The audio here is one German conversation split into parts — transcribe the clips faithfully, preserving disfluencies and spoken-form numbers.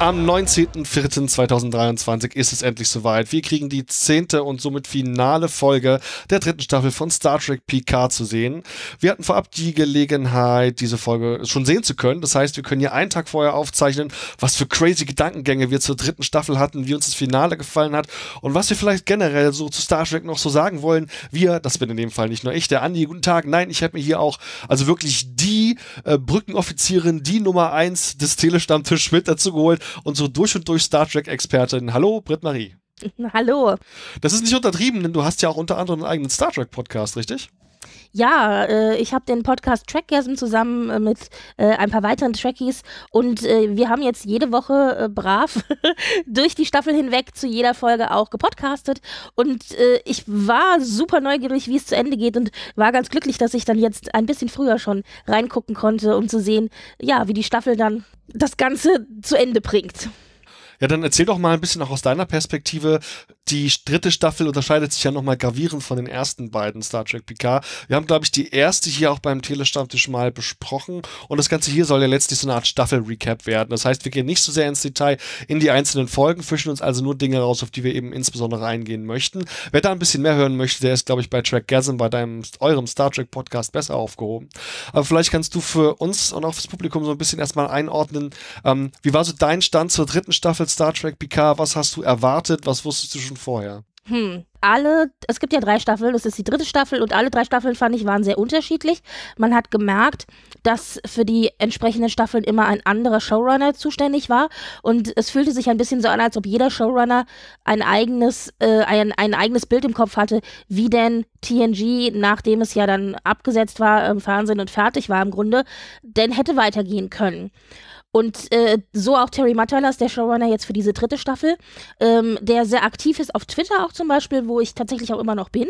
Am neunzehnten vierten zweitausenddreiundzwanzig ist es endlich soweit. Wir kriegen die zehnte und somit finale Folge der dritten Staffel von Star Trek Picard zu sehen. Wir hatten vorab die Gelegenheit, diese Folge schon sehen zu können. Das heißt, wir können hier einen Tag vorher aufzeichnen, was für crazy Gedankengänge wir zur dritten Staffel hatten, wie uns das Finale gefallen hat und was wir vielleicht generell so zu Star Trek noch so sagen wollen. Wir, das bin in dem Fall nicht nur ich, der Andi, guten Tag. Nein, ich habe mir hier auch also wirklich die äh, Brückenoffizierin, die Nummer eins des Telestammtisch mit dazu geholt. Unsere durch und durch Star Trek-Expertin. Hallo, Britt-Marie. Hallo. Das ist nicht untertrieben, denn du hast ja auch unter anderem einen eigenen Star Trek-Podcast, richtig? Ja, äh, ich habe den Podcast Trekgasm zusammen mit äh, ein paar weiteren Trekkies und äh, wir haben jetzt jede Woche äh, brav durch die Staffel hinweg zu jeder Folge auch gepodcastet und äh, ich war super neugierig, wie es zu Ende geht und war ganz glücklich, dass ich dann jetzt ein bisschen früher schon reingucken konnte, um zu sehen, ja, wie die Staffel dann das Ganze zu Ende bringt. Ja, dann erzähl doch mal ein bisschen auch aus deiner Perspektive. Die dritte Staffel unterscheidet sich ja nochmal gravierend von den ersten beiden Star Trek Picard. Wir haben, glaube ich, die erste hier auch beim Telestammtisch mal besprochen. Und das Ganze hier soll ja letztlich so eine Art Staffel-Recap werden. Das heißt, wir gehen nicht so sehr ins Detail in die einzelnen Folgen, fischen uns also nur Dinge raus, auf die wir eben insbesondere eingehen möchten. Wer da ein bisschen mehr hören möchte, der ist, glaube ich, bei Trekgasm, bei deinem, eurem Star Trek Podcast besser aufgehoben. Aber vielleicht kannst du für uns und auch fürs Publikum so ein bisschen erstmal einordnen, ähm, wie war so dein Stand zur dritten Staffel Star Trek Picard? Was hast du erwartet? Was wusstest du schon vorher? Hm. Alle, es gibt ja drei Staffeln, das ist die dritte Staffel und alle drei Staffeln, fand ich, waren sehr unterschiedlich. Man hat gemerkt, dass für die entsprechenden Staffeln immer ein anderer Showrunner zuständig war und es fühlte sich ein bisschen so an, als ob jeder Showrunner ein eigenes, äh, ein, ein eigenes Bild im Kopf hatte, wie denn T N G, nachdem es ja dann abgesetzt war im Fernsehen und fertig war im Grunde, denn hätte weitergehen können. Und äh, so auch Terry Matalas, der Showrunner jetzt für diese dritte Staffel, ähm, der sehr aktiv ist auf Twitter auch zum Beispiel, wo ich tatsächlich auch immer noch bin.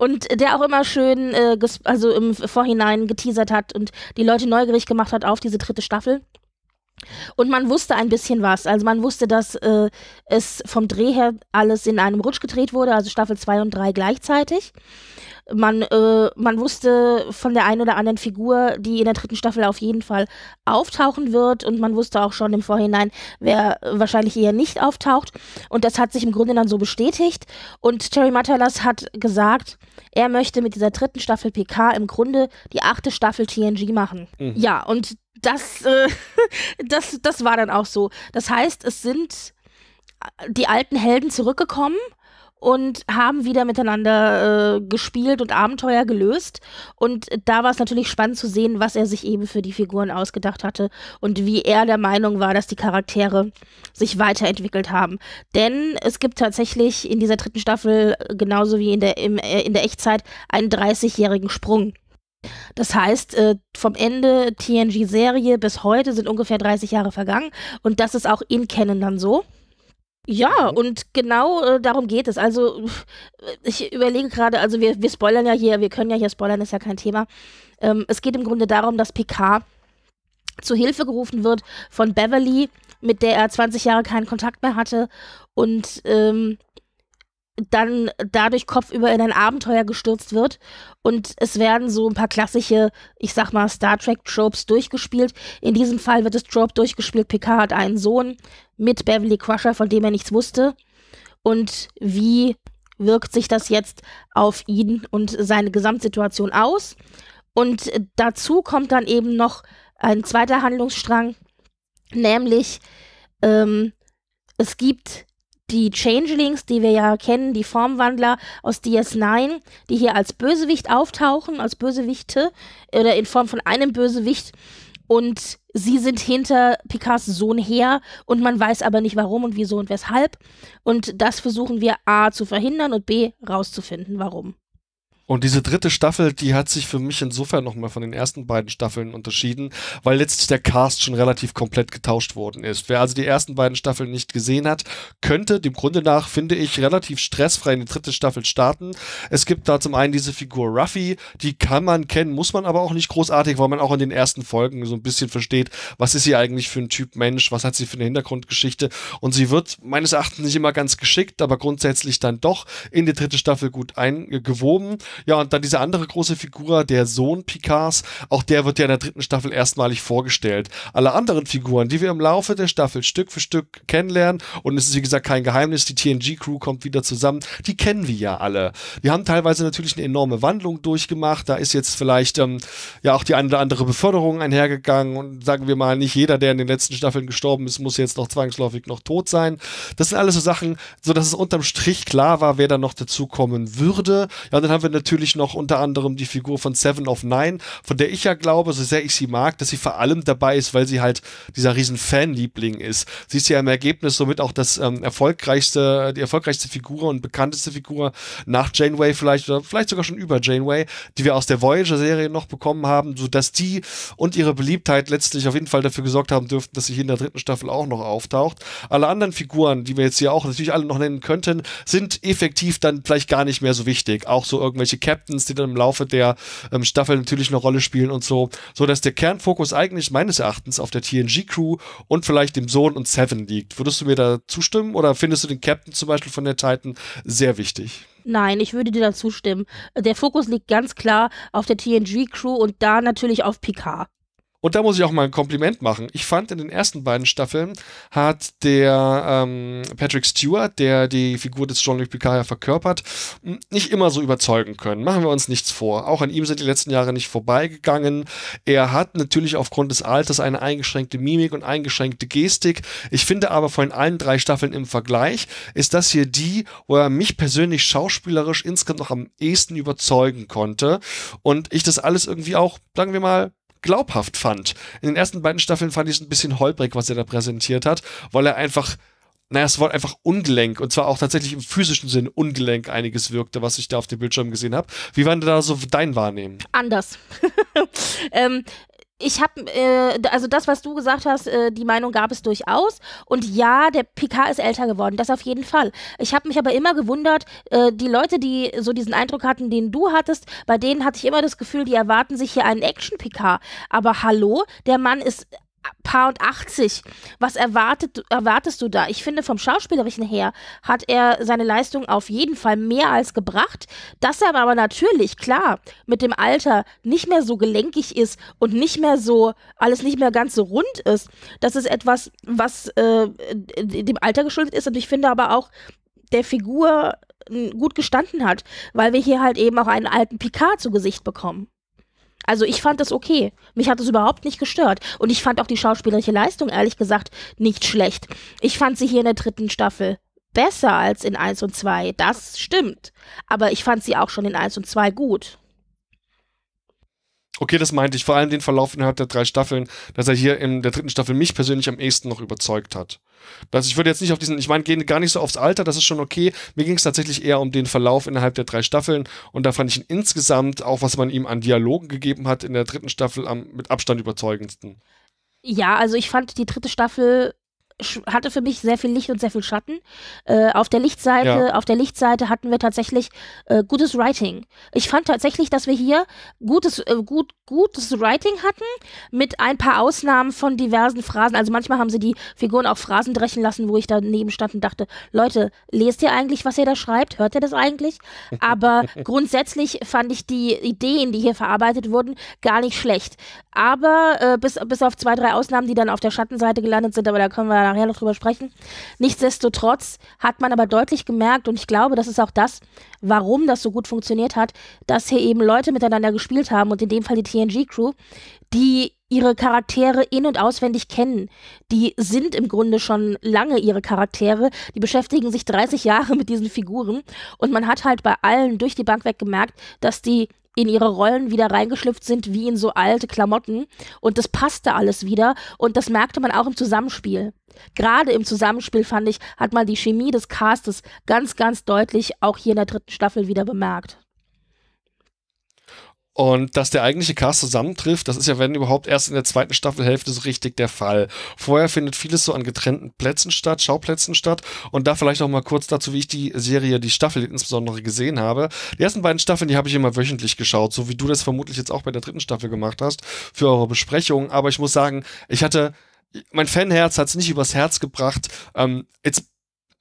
Und der auch immer schön äh, also im Vorhinein geteasert hat und die Leute neugierig gemacht hat auf diese dritte Staffel. Und man wusste ein bisschen was. Also man wusste, dass äh, es vom Dreh her alles in einem Rutsch gedreht wurde, also Staffel zwei und drei gleichzeitig. Man, äh, man wusste von der einen oder anderen Figur, die in der dritten Staffel auf jeden Fall auftauchen wird und man wusste auch schon im Vorhinein, wer wahrscheinlich eher nicht auftaucht und das hat sich im Grunde dann so bestätigt und Terry Matalas hat gesagt, er möchte mit dieser dritten Staffel Picard im Grunde die achte Staffel T N G machen. Mhm. Ja, und das, äh, das, das war dann auch so. Das heißt, es sind die alten Helden zurückgekommen und haben wieder miteinander äh, gespielt und Abenteuer gelöst. Und da war es natürlich spannend zu sehen, was er sich eben für die Figuren ausgedacht hatte und wie er der Meinung war, dass die Charaktere sich weiterentwickelt haben. Denn es gibt tatsächlich in dieser dritten Staffel, genauso wie in der, im, in der Echtzeit, einen dreißigjährigen Sprung. Das heißt, äh, vom Ende T N G-Serie bis heute sind ungefähr dreißig Jahre vergangen. Und das ist auch in Canon dann so. Ja, und genau äh, darum geht es. Also, ich überlege gerade, also wir, wir spoilern ja hier, wir können ja hier spoilern, ist ja kein Thema. Ähm, es geht im Grunde darum, dass Picard zu Hilfe gerufen wird von Beverly, mit der er zwanzig Jahre keinen Kontakt mehr hatte und ähm, dann dadurch kopfüber in ein Abenteuer gestürzt wird. Und es werden so ein paar klassische, ich sag mal, Star Trek-Tropes durchgespielt. In diesem Fall wird das Trope durchgespielt, Picard hat einen Sohn mit Beverly Crusher, von dem er nichts wusste. Und wie wirkt sich das jetzt auf ihn und seine Gesamtsituation aus? Und dazu kommt dann eben noch ein zweiter Handlungsstrang, nämlich ähm, es gibt die Changelings, die wir ja kennen, die Formwandler aus D S neun, die hier als Bösewicht auftauchen, als Bösewichte oder in Form von einem Bösewicht und sie sind hinter Picards Sohn her und man weiß aber nicht warum und wieso und weshalb und das versuchen wir A zu verhindern und B rauszufinden, warum. Und diese dritte Staffel, die hat sich für mich insofern nochmal von den ersten beiden Staffeln unterschieden, weil letztlich der Cast schon relativ komplett getauscht worden ist. Wer also die ersten beiden Staffeln nicht gesehen hat, könnte dem Grunde nach, finde ich, relativ stressfrei in die dritte Staffel starten. Es gibt da zum einen diese Figur Raffi, die kann man kennen, muss man aber auch nicht großartig, weil man auch in den ersten Folgen so ein bisschen versteht, was ist sie eigentlich für ein Typ Mensch, was hat sie für eine Hintergrundgeschichte. Und sie wird meines Erachtens nicht immer ganz geschickt, aber grundsätzlich dann doch in die dritte Staffel gut eingewoben. Ja, und dann diese andere große Figur, der Sohn Picards, auch der wird ja in der dritten Staffel erstmalig vorgestellt. Alle anderen Figuren, die wir im Laufe der Staffel Stück für Stück kennenlernen, und es ist wie gesagt kein Geheimnis, die T N G-Crew kommt wieder zusammen, die kennen wir ja alle. Die haben teilweise natürlich eine enorme Wandlung durchgemacht, da ist jetzt vielleicht ähm, ja auch die eine oder andere Beförderung einhergegangen, und sagen wir mal, nicht jeder, der in den letzten Staffeln gestorben ist, muss jetzt noch zwangsläufig noch tot sein. Das sind alles so Sachen, sodass es unterm Strich klar war, wer da noch dazukommen würde. Ja, und dann haben wir eine natürlich noch unter anderem die Figur von Seven of Nine, von der ich ja glaube, so sehr ich sie mag, dass sie vor allem dabei ist, weil sie halt dieser riesen Fanliebling ist. Sie ist ja im Ergebnis somit auch das ähm, erfolgreichste, die erfolgreichste Figur und bekannteste Figur nach Janeway vielleicht, oder vielleicht sogar schon über Janeway, die wir aus der Voyager-Serie noch bekommen haben, sodass die und ihre Beliebtheit letztlich auf jeden Fall dafür gesorgt haben dürften, dass sie hier in der dritten Staffel auch noch auftaucht. Alle anderen Figuren, die wir jetzt hier auch natürlich alle noch nennen könnten, sind effektiv dann vielleicht gar nicht mehr so wichtig. Auch so irgendwelche Captains, die dann im Laufe der ähm, Staffel natürlich eine Rolle spielen und so, so dass der Kernfokus eigentlich meines Erachtens auf der T N G-Crew und vielleicht dem Sohn und Seven liegt. Würdest du mir da zustimmen, oder findest du den Captain zum Beispiel von der Titan sehr wichtig? Nein, ich würde dir da zustimmen. Der Fokus liegt ganz klar auf der T N G-Crew und da natürlich auf Picard. Und da muss ich auch mal ein Kompliment machen. Ich fand, in den ersten beiden Staffeln hat der ähm, Patrick Stewart, der die Figur des Jean-Luc Picard ja verkörpert, nicht immer so überzeugen können. Machen wir uns nichts vor. Auch an ihm sind die letzten Jahre nicht vorbeigegangen. Er hat natürlich aufgrund des Alters eine eingeschränkte Mimik und eingeschränkte Gestik. Ich finde aber, von allen drei Staffeln im Vergleich ist das hier die, wo er mich persönlich schauspielerisch insgesamt noch am ehesten überzeugen konnte. Und ich das alles irgendwie auch, sagen wir mal, glaubhaft fand. In den ersten beiden Staffeln fand ich es ein bisschen holprig, was er da präsentiert hat, weil er einfach, naja, es war einfach ungelenk, und zwar auch tatsächlich im physischen Sinn ungelenk einiges wirkte, was ich da auf dem Bildschirm gesehen habe. Wie war denn da so dein Wahrnehmen? Anders. ähm, Ich habe, äh, also das, was du gesagt hast, äh, die Meinung gab es durchaus. Und ja, der Picard ist älter geworden, das auf jeden Fall. Ich habe mich aber immer gewundert, äh, die Leute, die so diesen Eindruck hatten, den du hattest, bei denen hatte ich immer das Gefühl, die erwarten sich hier einen Action-Picard. Aber hallo, der Mann ist Paar und achtzig. Was erwartet, erwartest du da? Ich finde, vom Schauspielerischen her hat er seine Leistung auf jeden Fall mehr als gebracht. Dass er aber natürlich, klar, mit dem Alter nicht mehr so gelenkig ist und nicht mehr so, alles nicht mehr ganz so rund ist, das ist etwas, was äh, dem Alter geschuldet ist. Und ich finde aber auch, der Figur gut gestanden hat, weil wir hier halt eben auch einen alten Picard zu Gesicht bekommen. Also ich fand das okay. Mich hat das überhaupt nicht gestört. Und ich fand auch die schauspielerische Leistung, ehrlich gesagt, nicht schlecht. Ich fand sie hier in der dritten Staffel besser als in eins und zwei. Das stimmt. Aber ich fand sie auch schon in eins und zwei gut. Okay, das meinte ich. Vor allem den Verlauf innerhalb der drei Staffeln, dass er hier in der dritten Staffel mich persönlich am ehesten noch überzeugt hat. Also ich würde jetzt nicht auf diesen, ich meine, gehen gar nicht so aufs Alter, das ist schon okay. Mir ging es tatsächlich eher um den Verlauf innerhalb der drei Staffeln, und da fand ich ihn insgesamt, auch was man ihm an Dialogen gegeben hat, in der dritten Staffel am, mit Abstand überzeugendsten. Ja, also ich fand, die dritte Staffel hatte für mich sehr viel Licht und sehr viel Schatten. Äh, auf der Lichtseite, ja. auf der Lichtseite hatten wir tatsächlich äh, gutes Writing. Ich fand tatsächlich, dass wir hier gutes, äh, gut, gutes Writing hatten, mit ein paar Ausnahmen von diversen Phrasen. Also manchmal haben sie die Figuren auch Phrasen drechen lassen, wo ich daneben stand und dachte, Leute, lest ihr eigentlich, was ihr da schreibt? Hört ihr das eigentlich? Aber grundsätzlich fand ich die Ideen, die hier verarbeitet wurden, gar nicht schlecht. Aber äh, bis, bis auf zwei, drei Ausnahmen, die dann auf der Schattenseite gelandet sind, aber da können wir nachher noch drüber sprechen. Nichtsdestotrotz hat man aber deutlich gemerkt, und ich glaube, das ist auch das, warum das so gut funktioniert hat, dass hier eben Leute miteinander gespielt haben, und in dem Fall die T N G-Crew, die ihre Charaktere in- und auswendig kennen. Die sind im Grunde schon lange ihre Charaktere, die beschäftigen sich dreißig Jahre mit diesen Figuren, und man hat halt bei allen durch die Bank weg gemerkt, dass die in ihre Rollen wieder reingeschlüpft sind, wie in so alte Klamotten. Und das passte alles wieder. Und das merkte man auch im Zusammenspiel. Gerade im Zusammenspiel, fand ich, hat man die Chemie des Castes ganz, ganz deutlich auch hier in der dritten Staffel wieder bemerkt. Und dass der eigentliche Cast zusammentrifft, das ist ja, wenn überhaupt, erst in der zweiten Staffelhälfte so richtig der Fall. Vorher findet vieles so an getrennten Plätzen statt, Schauplätzen statt. Und da vielleicht auch mal kurz dazu, wie ich die Serie, die Staffel insbesondere gesehen habe. Die ersten beiden Staffeln, die habe ich immer wöchentlich geschaut, so wie du das vermutlich jetzt auch bei der dritten Staffel gemacht hast, für eure Besprechung. Aber ich muss sagen, ich hatte, mein Fanherz hat es nicht übers Herz gebracht, ähm, jetzt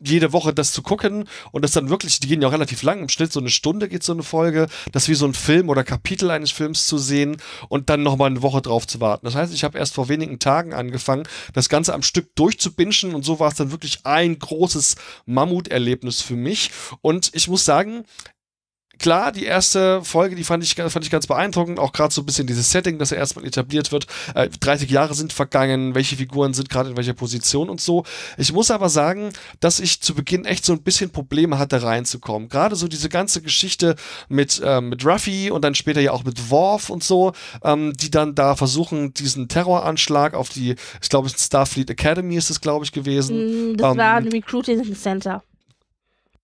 jede Woche das zu gucken und das dann wirklich, die gehen ja auch relativ lang, im Schnitt so eine Stunde geht so eine Folge, das wie so ein Film oder Kapitel eines Films zu sehen und dann nochmal eine Woche drauf zu warten. Das heißt, ich habe erst vor wenigen Tagen angefangen, das Ganze am Stück durchzubingen und so war es dann wirklich ein großes Mammuterlebnis für mich und ich muss sagen, klar, die erste Folge, die fand ich, fand ich ganz beeindruckend, auch gerade so ein bisschen dieses Setting, dass er erstmal etabliert wird, äh, dreißig Jahre sind vergangen, welche Figuren sind gerade in welcher Position und so. Ich muss aber sagen, dass ich zu Beginn echt so ein bisschen Probleme hatte reinzukommen. Gerade so diese ganze Geschichte mit, äh, mit Raffi und dann später ja auch mit Worf und so, ähm, die dann da versuchen, diesen Terroranschlag auf die, ich glaube, Starfleet Academy ist es, glaube ich, gewesen. Das ähm, war ein Recruiting Center.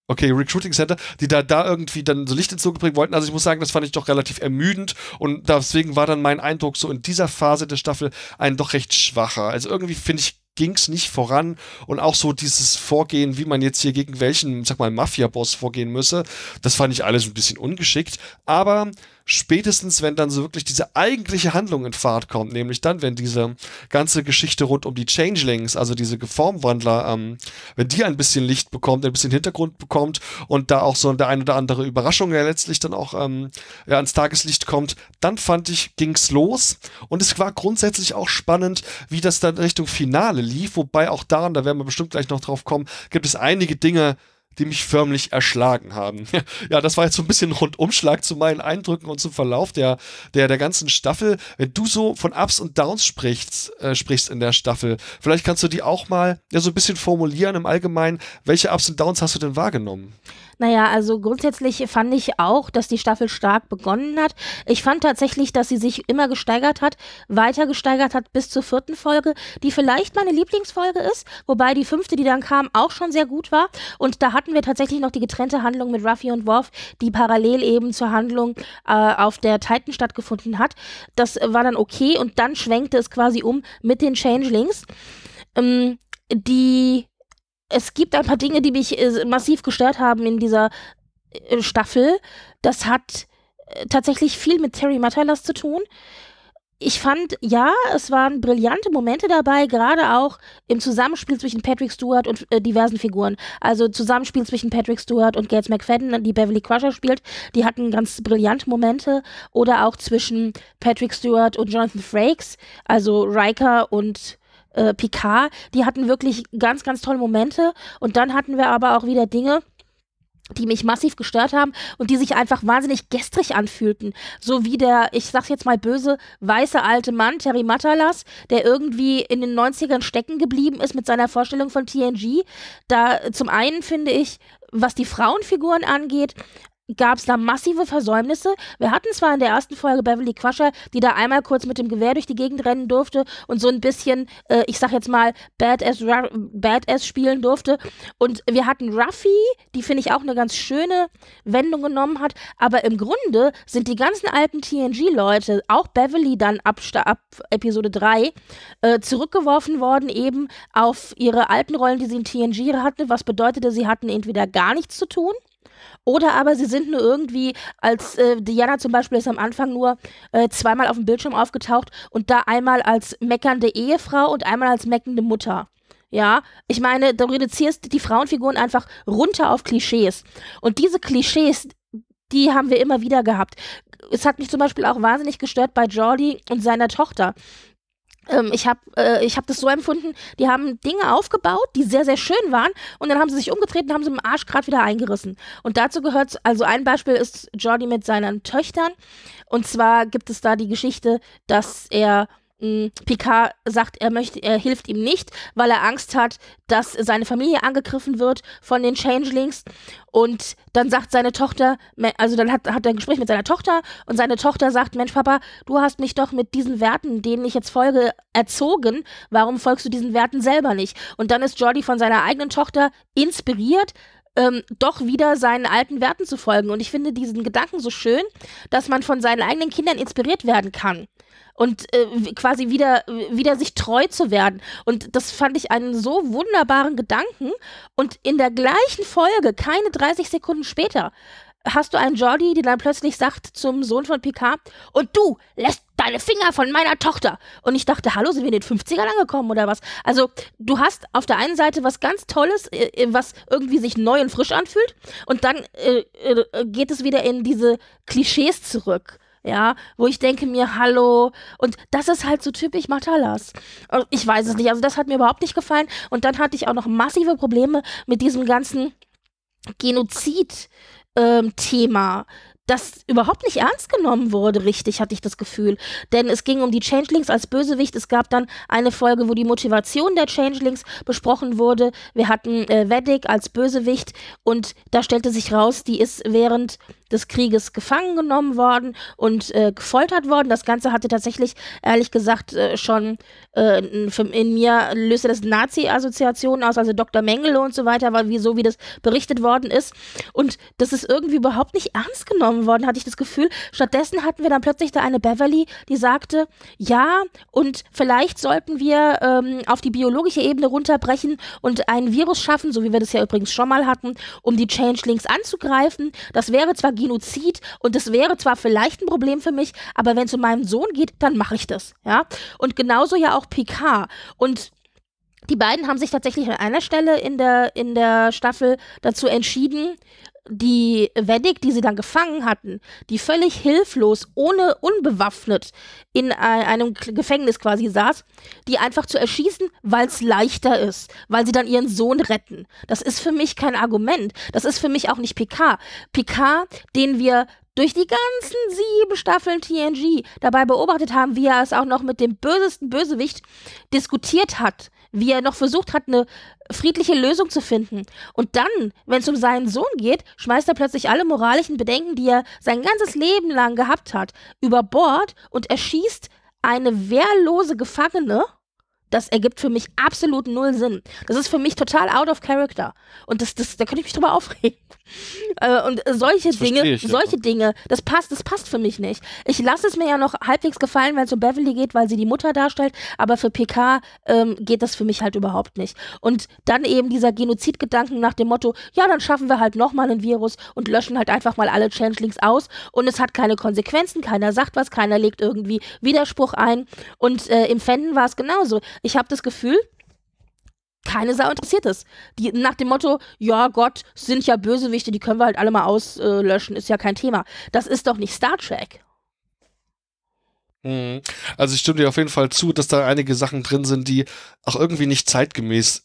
Okay, Recruiting Center, die da, da irgendwie dann so Licht ins Dunkel bringen wollten. Also ich muss sagen, das fand ich doch relativ ermüdend und deswegen war dann mein Eindruck so in dieser Phase der Staffel ein doch recht schwacher. Also irgendwie finde ich, ging es nicht voran und auch so dieses Vorgehen, wie man jetzt hier gegen welchen, sag mal, Mafia-Boss vorgehen müsse, das fand ich alles ein bisschen ungeschickt, aber spätestens, wenn dann so wirklich diese eigentliche Handlung in Fahrt kommt, nämlich dann, wenn diese ganze Geschichte rund um die Changelings, also diese Formwandler, ähm, wenn die ein bisschen Licht bekommt, ein bisschen Hintergrund bekommt und da auch so der ein oder andere Überraschung ja letztlich dann auch ähm, ja, ans Tageslicht kommt, dann fand ich, ging's los und es war grundsätzlich auch spannend, wie das dann Richtung Finale lief, wobei auch daran, da werden wir bestimmt gleich noch drauf kommen, gibt es einige Dinge, die mich förmlich erschlagen haben. Ja, das war jetzt so ein bisschen ein Rundumschlag zu meinen Eindrücken und zum Verlauf der, der, der ganzen Staffel. Wenn du so von Ups und Downs sprichst, äh, sprichst in der Staffel, vielleicht kannst du die auch mal ja, so ein bisschen formulieren im Allgemeinen. Welche Ups und Downs hast du denn wahrgenommen? Naja, also grundsätzlich fand ich auch, dass die Staffel stark begonnen hat. Ich fand tatsächlich, dass sie sich immer gesteigert hat, weiter gesteigert hat bis zur vierten Folge, die vielleicht meine Lieblingsfolge ist, wobei die fünfte, die dann kam, auch schon sehr gut war. Und da hatten wir tatsächlich noch die getrennte Handlung mit Raffi und Worf, die parallel eben zur Handlung äh, auf der Titan stattgefunden hat. Das war dann okay und dann schwenkte es quasi um mit den Changelings. Ähm, die... Es gibt ein paar Dinge, die mich äh, massiv gestört haben in dieser äh, Staffel. Das hat äh, tatsächlich viel mit Terry Matalas zu tun. Ich fand, ja, es waren brillante Momente dabei, gerade auch im Zusammenspiel zwischen Patrick Stewart und äh, diversen Figuren. Also Zusammenspiel zwischen Patrick Stewart und Gates McFadden, die Beverly Crusher spielt, die hatten ganz brillante Momente. Oder auch zwischen Patrick Stewart und Jonathan Frakes, also Riker und Äh, Picard, die hatten wirklich ganz, ganz tolle Momente und dann hatten wir aber auch wieder Dinge, die mich massiv gestört haben und die sich einfach wahnsinnig gestrig anfühlten. So wie der, ich sag's jetzt mal böse, weiße alte Mann, Terry Matalas, der irgendwie in den neunzigern stecken geblieben ist mit seiner Vorstellung von T N G. Da zum einen finde ich, was die Frauenfiguren angeht, gab es da massive Versäumnisse. Wir hatten zwar in der ersten Folge Beverly Crusher, die da einmal kurz mit dem Gewehr durch die Gegend rennen durfte und so ein bisschen, äh, ich sag jetzt mal, Badass, Badass spielen durfte. Und wir hatten Raffi, die finde ich auch eine ganz schöne Wendung genommen hat. Aber im Grunde sind die ganzen alten T N G-Leute, auch Beverly dann ab, ab Episode drei, äh, zurückgeworfen worden eben auf ihre alten Rollen, die sie in T N G hatten. Was bedeutete, sie hatten entweder gar nichts zu tun, oder aber sie sind nur irgendwie, als äh, Deanna zum Beispiel ist am Anfang nur äh, zweimal auf dem Bildschirm aufgetaucht und da einmal als meckernde Ehefrau und einmal als meckernde Mutter. Ja, ich meine, du reduzierst die Frauenfiguren einfach runter auf Klischees. Und diese Klischees, die haben wir immer wieder gehabt. Es hat mich zum Beispiel auch wahnsinnig gestört bei Geordi und seiner Tochter. Ähm, ich habe äh, ich hab das so empfunden, die haben Dinge aufgebaut, die sehr, sehr schön waren und dann haben sie sich umgetreten und haben sie im Arsch gerade wieder eingerissen. Und dazu gehört, also ein Beispiel ist Geordi mit seinen Töchtern und zwar gibt es da die Geschichte, dass er Picard sagt, er möchte, er hilft ihm nicht, weil er Angst hat, dass seine Familie angegriffen wird von den Changelings und dann sagt seine Tochter, also dann hat, hat er ein Gespräch mit seiner Tochter und seine Tochter sagt, Mensch Papa, du hast mich doch mit diesen Werten, denen ich jetzt folge, erzogen, warum folgst du diesen Werten selber nicht? Und dann ist Geordi von seiner eigenen Tochter inspiriert, ähm, doch wieder seinen alten Werten zu folgen. Und ich finde diesen Gedanken so schön, dass man von seinen eigenen Kindern inspiriert werden kann. Und äh, quasi wieder, wieder sich treu zu werden. Und das fand ich einen so wunderbaren Gedanken. Und in der gleichen Folge, keine dreißig Sekunden später, hast du einen Geordi, der dann plötzlich sagt zum Sohn von Picard, und du lässt deine Finger von meiner Tochter. Und ich dachte, hallo, sind wir in den fünfzigern angekommen oder was? Also du hast auf der einen Seite was ganz Tolles, äh, was irgendwie sich neu und frisch anfühlt. Und dann äh, äh, geht es wieder in diese Klischees zurück. Ja, wo ich denke mir, hallo, und das ist halt so typisch Matalas. Ich weiß es nicht, also das hat mir überhaupt nicht gefallen. Und dann hatte ich auch noch massive Probleme mit diesem ganzen Genozid-Thema, das überhaupt nicht ernst genommen wurde, richtig, hatte ich das Gefühl. Denn es ging um die Changelings als Bösewicht. Es gab dann eine Folge, wo die Motivation der Changelings besprochen wurde. Wir hatten äh, Vedic als Bösewicht und da stellte sich raus, die ist während des Krieges gefangen genommen worden und äh, gefoltert worden. Das Ganze hatte tatsächlich, ehrlich gesagt, äh, schon äh, in mir löste das Nazi-Assoziationen aus, also Doktor Mengele und so weiter, weil wie, so wie das berichtet worden ist. Und das ist irgendwie überhaupt nicht ernst genommen worden, hatte ich das Gefühl. Stattdessen hatten wir dann plötzlich da eine Beverly, die sagte, ja, und vielleicht sollten wir ähm, auf die biologische Ebene runterbrechen und ein Virus schaffen, so wie wir das ja übrigens schon mal hatten, um die Changelings anzugreifen. Das wäre zwar Genozid und das wäre zwar vielleicht ein Problem für mich, aber wenn es um meinen Sohn geht, dann mache ich das, ja. Und genauso ja auch Picard. Und die beiden haben sich tatsächlich an einer Stelle in der, in der Staffel dazu entschieden, die Vedic, die sie dann gefangen hatten, die völlig hilflos, ohne unbewaffnet in einem Gefängnis quasi saß, die einfach zu erschießen, weil es leichter ist, weil sie dann ihren Sohn retten. Das ist für mich kein Argument. Das ist für mich auch nicht Picard. Picard, den wir durch die ganzen sieben Staffeln T N G dabei beobachtet haben, wie er es auch noch mit dem bösesten Bösewicht diskutiert hat, wie er noch versucht hat, eine friedliche Lösung zu finden. Und dann, wenn es um seinen Sohn geht, schmeißt er plötzlich alle moralischen Bedenken, die er sein ganzes Leben lang gehabt hat, über Bord und erschießt eine wehrlose Gefangene. Das ergibt für mich absolut null Sinn. Das ist für mich total out of character. Und das, das, da könnte ich mich drüber aufregen. Äh, und solche Dinge, solche Dinge, das passt, das passt für mich nicht. Ich lasse es mir ja noch halbwegs gefallen, wenn es um Beverly geht, weil sie die Mutter darstellt, aber für P K ähm, geht das für mich halt überhaupt nicht. Und dann eben dieser Genozidgedanken nach dem Motto, ja, dann schaffen wir halt nochmal ein Virus und löschen halt einfach mal alle Changelings aus und es hat keine Konsequenzen, keiner sagt was, keiner legt irgendwie Widerspruch ein. Und äh, im Fandom war es genauso. Ich habe das Gefühl, keine Sau interessiert es. Die, nach dem Motto, ja Gott, sind ja Bösewichte, die können wir halt alle mal auslöschen, ist ja kein Thema. Das ist doch nicht Star Trek. Mhm. Also ich stimme dir auf jeden Fall zu, dass da einige Sachen drin sind, die auch irgendwie nicht zeitgemäß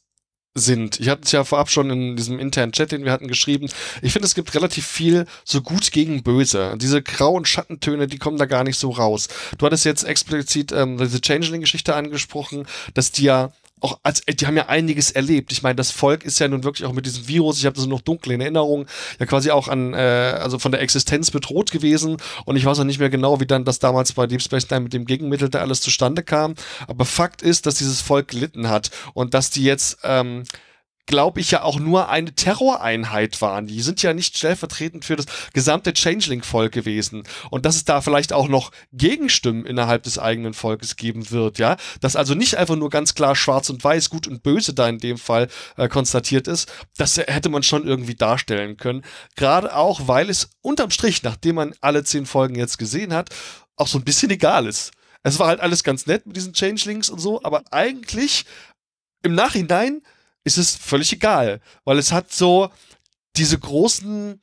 sind. Ich hatte es ja vorab schon in diesem internen Chat, den wir hatten, geschrieben. Ich finde, es gibt relativ viel so gut gegen böse. Diese grauen Schattentöne, die kommen da gar nicht so raus. Du hattest jetzt explizit ähm, diese Changeling-Geschichte angesprochen, dass die ja auch, als, die haben ja einiges erlebt. Ich meine, das Volk ist ja nun wirklich auch mit diesem Virus, ich habe das noch dunkle in Erinnerung, ja quasi auch an, äh, also von der Existenz bedroht gewesen. Und ich weiß auch nicht mehr genau, wie dann das damals bei Deep Space Nine mit dem Gegenmittel da alles zustande kam. Aber Fakt ist, dass dieses Volk gelitten hat und dass die jetzt, ähm, glaube ich, ja auch nur eine Terroreinheit waren. Die sind ja nicht stellvertretend für das gesamte Changeling-Volk gewesen. Und dass es da vielleicht auch noch Gegenstimmen innerhalb des eigenen Volkes geben wird, ja. Dass also nicht einfach nur ganz klar schwarz und weiß, gut und böse da in dem Fall äh, konstatiert ist, das hätte man schon irgendwie darstellen können. Gerade auch, weil es unterm Strich, nachdem man alle zehn Folgen jetzt gesehen hat, auch so ein bisschen egal ist. Es war halt alles ganz nett mit diesen Changelings und so, aber eigentlich im Nachhinein ist es völlig egal, weil es hat so diese großen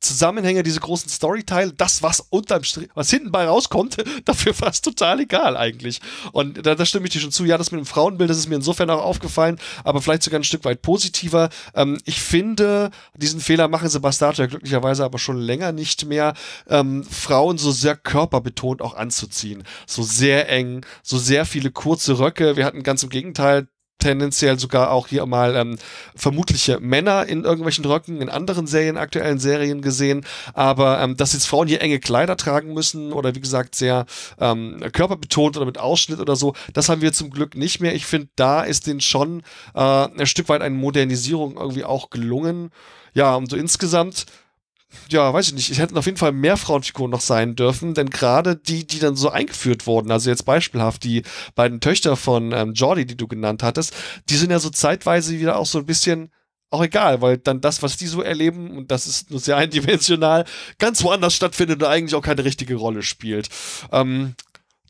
Zusammenhänge, diese großen Storyteile, das, was unterm Strich, was hinten bei rauskommt, dafür war es total egal eigentlich. Und da, da stimme ich dir schon zu, ja, das mit dem Frauenbild, das ist mir insofern auch aufgefallen, aber vielleicht sogar ein Stück weit positiver. Ähm, ich finde, diesen Fehler machen sie bei Star Trek glücklicherweise aber schon länger nicht mehr, ähm, Frauen so sehr körperbetont auch anzuziehen. So sehr eng, so sehr viele kurze Röcke. Wir hatten ganz im Gegenteil tendenziell sogar auch hier mal ähm, vermutliche Männer in irgendwelchen Röcken, in anderen Serien, aktuellen Serien gesehen, aber ähm, dass jetzt Frauen hier enge Kleider tragen müssen oder wie gesagt sehr ähm, körperbetont oder mit Ausschnitt oder so, das haben wir zum Glück nicht mehr. Ich finde, da ist denen schon äh, ein Stück weit eine Modernisierung irgendwie auch gelungen. Ja, und so insgesamt, ja, weiß ich nicht, es hätten auf jeden Fall mehr Frauenfiguren noch sein dürfen, denn gerade die, die dann so eingeführt wurden, also jetzt beispielhaft die beiden Töchter von ähm, Geordi, die du genannt hattest, die sind ja so zeitweise wieder auch so ein bisschen auch egal, weil dann das, was die so erleben, und das ist nur sehr eindimensional, ganz woanders stattfindet und eigentlich auch keine richtige Rolle spielt. Ähm,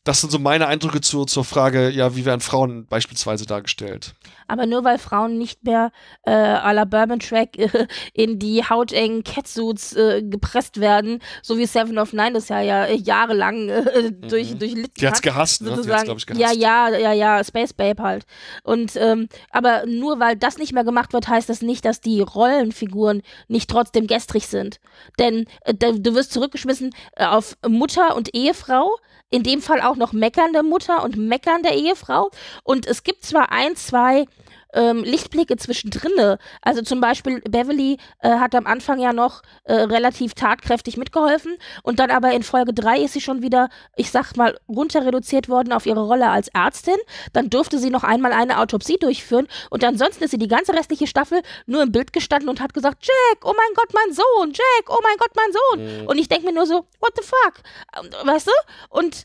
das sind so meine Eindrücke zu, zur Frage, ja, wie werden Frauen beispielsweise dargestellt. Aber nur weil Frauen nicht mehr äh, à la Bourbon Track äh, in die hautengen Catsuits äh, gepresst werden, so wie Seven of Nine das ja, ja jahrelang äh, durch, mhm. durchlitten die hat's hat. Gehasst, ne? Die hat's, glaube ich, gehasst. Ja, ja, ja, ja, Space Babe halt. Und, ähm, aber nur weil das nicht mehr gemacht wird, heißt das nicht, dass die Rollenfiguren nicht trotzdem gestrig sind. Denn äh, du wirst zurückgeschmissen auf Mutter und Ehefrau, in dem Fall auch noch meckernde Mutter und meckernde Ehefrau. Und es gibt zwar ein, zwei Ähm, Lichtblicke zwischendrin. Also zum Beispiel Beverly äh, hat am Anfang ja noch äh, relativ tatkräftig mitgeholfen und dann aber in Folge drei ist sie schon wieder, ich sag mal, runter reduziert worden auf ihre Rolle als Ärztin. Dann durfte sie noch einmal eine Autopsie durchführen und ansonsten ist sie die ganze restliche Staffel nur im Bild gestanden und hat gesagt, Jack, oh mein Gott, mein Sohn, Jack, oh mein Gott, mein Sohn. Mhm. Und ich denke mir nur so, what the fuck? Weißt du? Und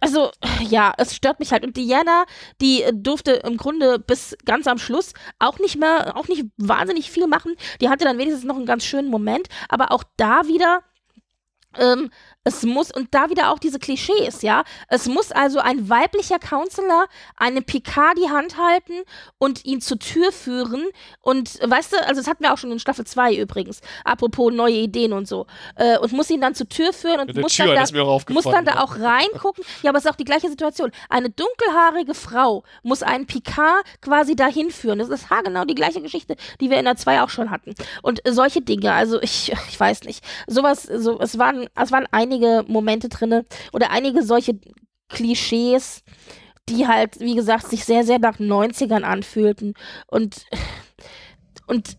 also, ja, es stört mich halt. Und Deanna, die durfte im Grunde bis ganz am Schluss auch nicht mehr, auch nicht wahnsinnig viel machen. Die hatte dann wenigstens noch einen ganz schönen Moment. Aber auch da wieder, ähm, es muss, und da wieder auch diese Klischees, ja. Es muss also ein weiblicher Counselor einem Picard die Hand halten und ihn zur Tür führen. Und weißt du, also das hatten wir auch schon in Staffel zwei übrigens, apropos neue Ideen und so. Äh, und muss ihn dann zur Tür führen und muss, Tür, dann da, muss dann da auch reingucken. Ja, aber es ist auch die gleiche Situation. Eine dunkelhaarige Frau muss einen Picard quasi dahin führen. Das ist haargenau die gleiche Geschichte, die wir in der zwei auch schon hatten. Und äh, solche Dinge, also ich, ich weiß nicht. Sowas, so, es waren, es waren einige Momente drin oder einige solche Klischees, die halt, wie gesagt, sich sehr, sehr nach neunzigern anfühlten und und